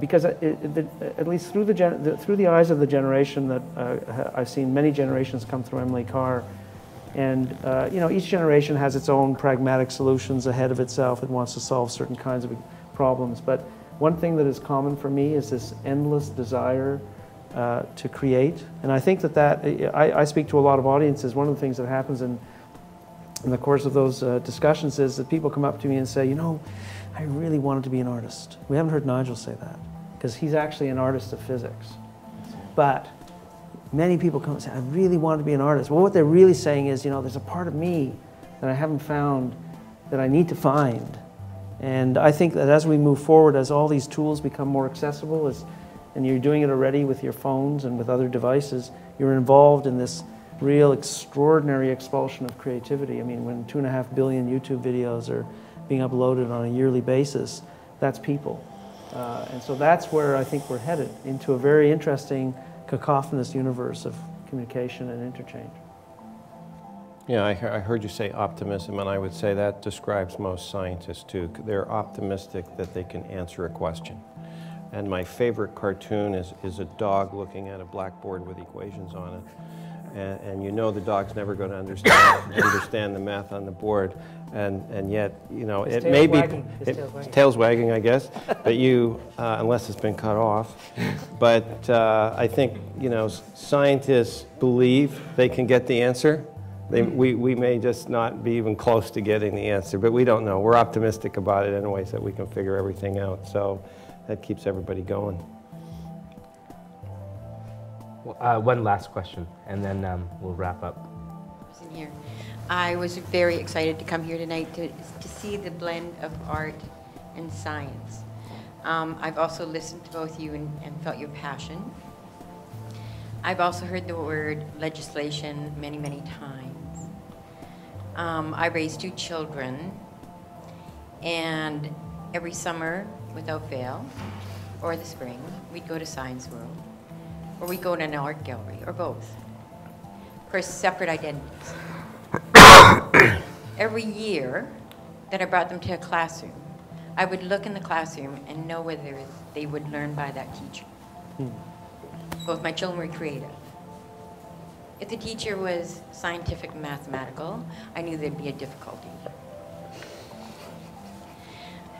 Because it, it, it, at least through the, gen the, through the eyes of the generation that uh, I've seen many generations come through Emily Carr, and uh, you know, each generation has its own pragmatic solutions ahead of itself. It wants to solve certain kinds of problems. But one thing that is common for me is this endless desire uh, to create. And I think that that, I, I speak to a lot of audiences. One of the things that happens in, in the course of those uh, discussions is that people come up to me and say, you know, I really wanted to be an artist. We haven't heard Nigel say that, because he's actually an artist of physics. But many people come and say, I really wanted to be an artist. Well, what they're really saying is, you know, there's a part of me that I haven't found, that I need to find. And I think that as we move forward, as all these tools become more accessible, as, and you're doing it already with your phones and with other devices, you're involved in this real extraordinary expulsion of creativity. I mean, when two and a half billion YouTube videos are being uploaded on a yearly basis, that's people. Uh, and so that's where I think we're headed, into a very interesting cacophonous universe of communication and interchange. Yeah, I, he I heard you say optimism, and I would say that describes most scientists too. They're optimistic that they can answer a question. And my favorite cartoon is, is a dog looking at a blackboard with equations on it. And, and you know the dog's never going to understand, understand the math on the board. And, and yet, you know, his it may be, wagging. It, tail's, wagging. tail's wagging, I guess, but you, uh, unless it's been cut off. But uh, I think, you know, scientists believe they can get the answer. They, we, we may just not be even close to getting the answer, but we don't know. We're optimistic about it anyways, that we can figure everything out. So that keeps everybody going. Well, uh, one last question, and then um, we'll wrap up. Here. I was very excited to come here tonight to, to see the blend of art and science. Um, I've also listened to both you and, and felt your passion. I've also heard the word legislation many, many times. Um, I raised two children, and every summer, without fail, or the spring, we'd go to Science World, or we'd go to an art gallery, or both, for separate identities. Every year that I brought them to a classroom, I would look in the classroom and know whether they would learn by that teacher. Hmm. Both my children were creative. If the teacher was scientific and mathematical, I knew there'd be a difficulty.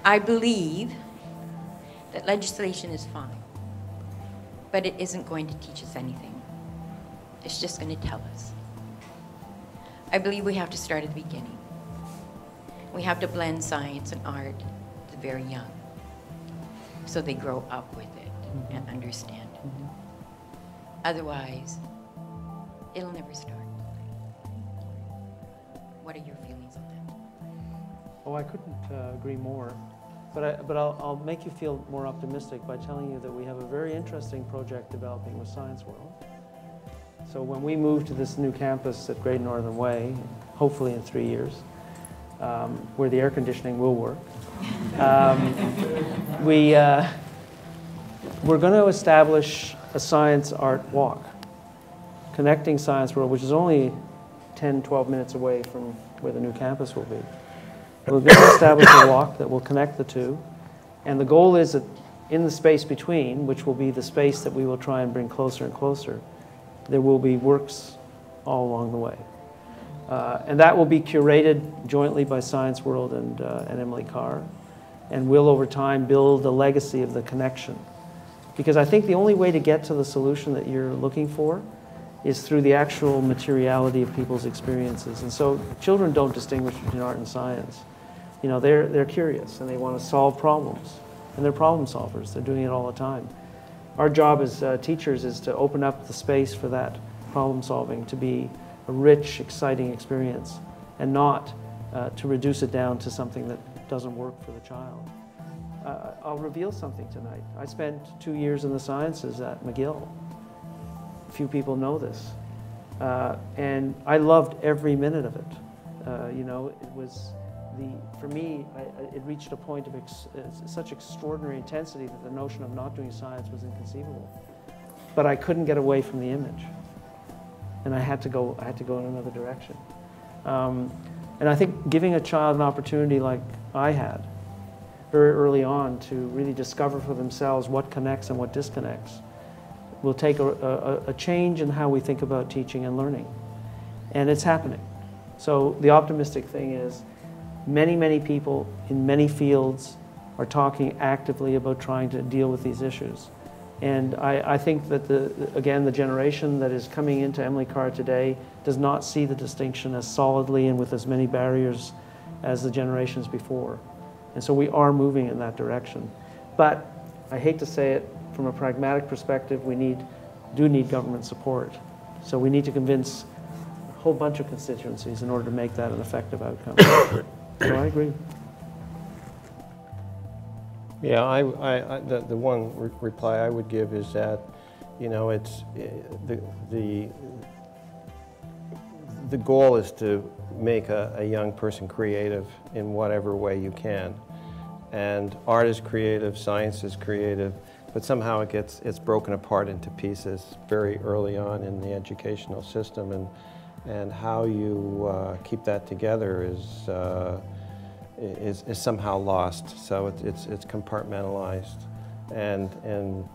I believe that legislation is fine, but it isn't going to teach us anything. It's just going to tell us. I believe we have to start at the beginning. We have to blend science and art at the very young, so they grow up with it mm-hmm. and understand it. Mm-hmm. Otherwise, it'll never start. What are your feelings on that? Oh, I couldn't uh, agree more. But, I, but I'll, I'll make you feel more optimistic by telling you that we have a very interesting project developing with Science World. So when we move to this new campus at Great Northern Way, hopefully in three years, um, where the air conditioning will work, um, we, uh, we're going to establish a science art walk, connecting Science World, which is only ten, twelve minutes away from where the new campus will be. We're going to establish a walk that will connect the two, and the goal is that in the space between, which will be the space that we will try and bring closer and closer, there will be works all along the way. Uh, and that will be curated jointly by Science World and, uh, and Emily Carr, and will over time build a legacy of the connection. Because I think the only way to get to the solution that you're looking for is through the actual materiality of people's experiences. And so children don't distinguish between art and science. You know, they're, they're curious and they want to solve problems. And they're problem solvers. They're doing it all the time. Our job as uh, teachers is to open up the space for that problem solving to be a rich, exciting experience and not uh, to reduce it down to something that doesn't work for the child. Uh, I'll reveal something tonight. I spent two years in the sciences at McGill. Few people know this. Uh, and I loved every minute of it. Uh, you know, it was the, for me, I, it reached a point of ex, uh, such extraordinary intensity that the notion of not doing science was inconceivable. But I couldn't get away from the image. And I had to go, I had to go in another direction. Um, and I think giving a child an opportunity like I had very early on to really discover for themselves what connects and what disconnects will take a, a, a change in how we think about teaching and learning. And it's happening. So the optimistic thing is many, many people in many fields are talking actively about trying to deal with these issues. And I, I think that, the, again, the generation that is coming into Emily Carr today does not see the distinction as solidly and with as many barriers as the generations before. And so we are moving in that direction. But I hate to say it, from a pragmatic perspective, we need, do need government support. So we need to convince a whole bunch of constituencies in order to make that an effective outcome. So I agree. Yeah, I, I, I, the, the one re reply I would give is that, you know, it's the, the, the goal is to make a, a young person creative in whatever way you can. And art is creative, science is creative, but somehow it gets it's broken apart into pieces very early on in the educational system, and and how you uh, keep that together is uh, is, is somehow lost. So it, it's it's compartmentalized, and and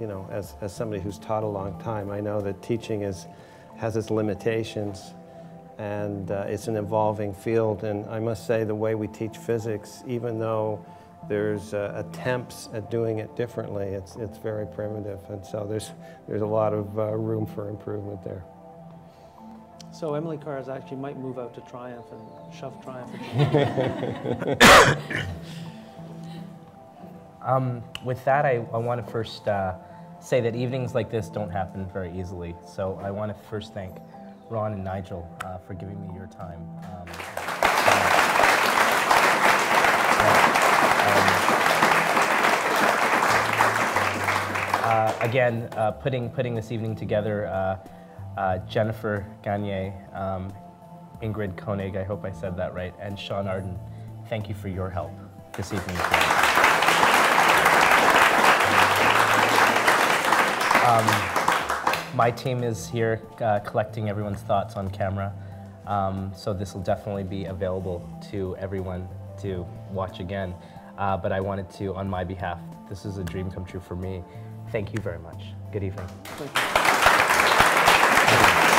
you know, as as somebody who's taught a long time, I know that teaching is has its limitations. And uh, it's an evolving field, and I must say the way we teach physics, even though there's uh, attempts at doing it differently, it's, it's very primitive, and so there's, there's a lot of uh, room for improvement there. So Emily Carr actually might move out to TRIUMF and shove TRIUMF. um, with that, I, I want to first uh, say that evenings like this don't happen very easily, so I want to first thank Ron and Nigel uh, for giving me your time. Um, uh, um, uh, again, uh, putting putting this evening together, uh, uh, Jennifer Gagne, um, Ingrid Koenig, I hope I said that right, and Sean Arden, thank you for your help this evening. Um, my team is here uh, collecting everyone's thoughts on camera, um, so this will definitely be available to everyone to watch again. Uh, but I wanted to, on my behalf, this is a dream come true for me. Thank you very much. Good evening. Thank you. Thank you.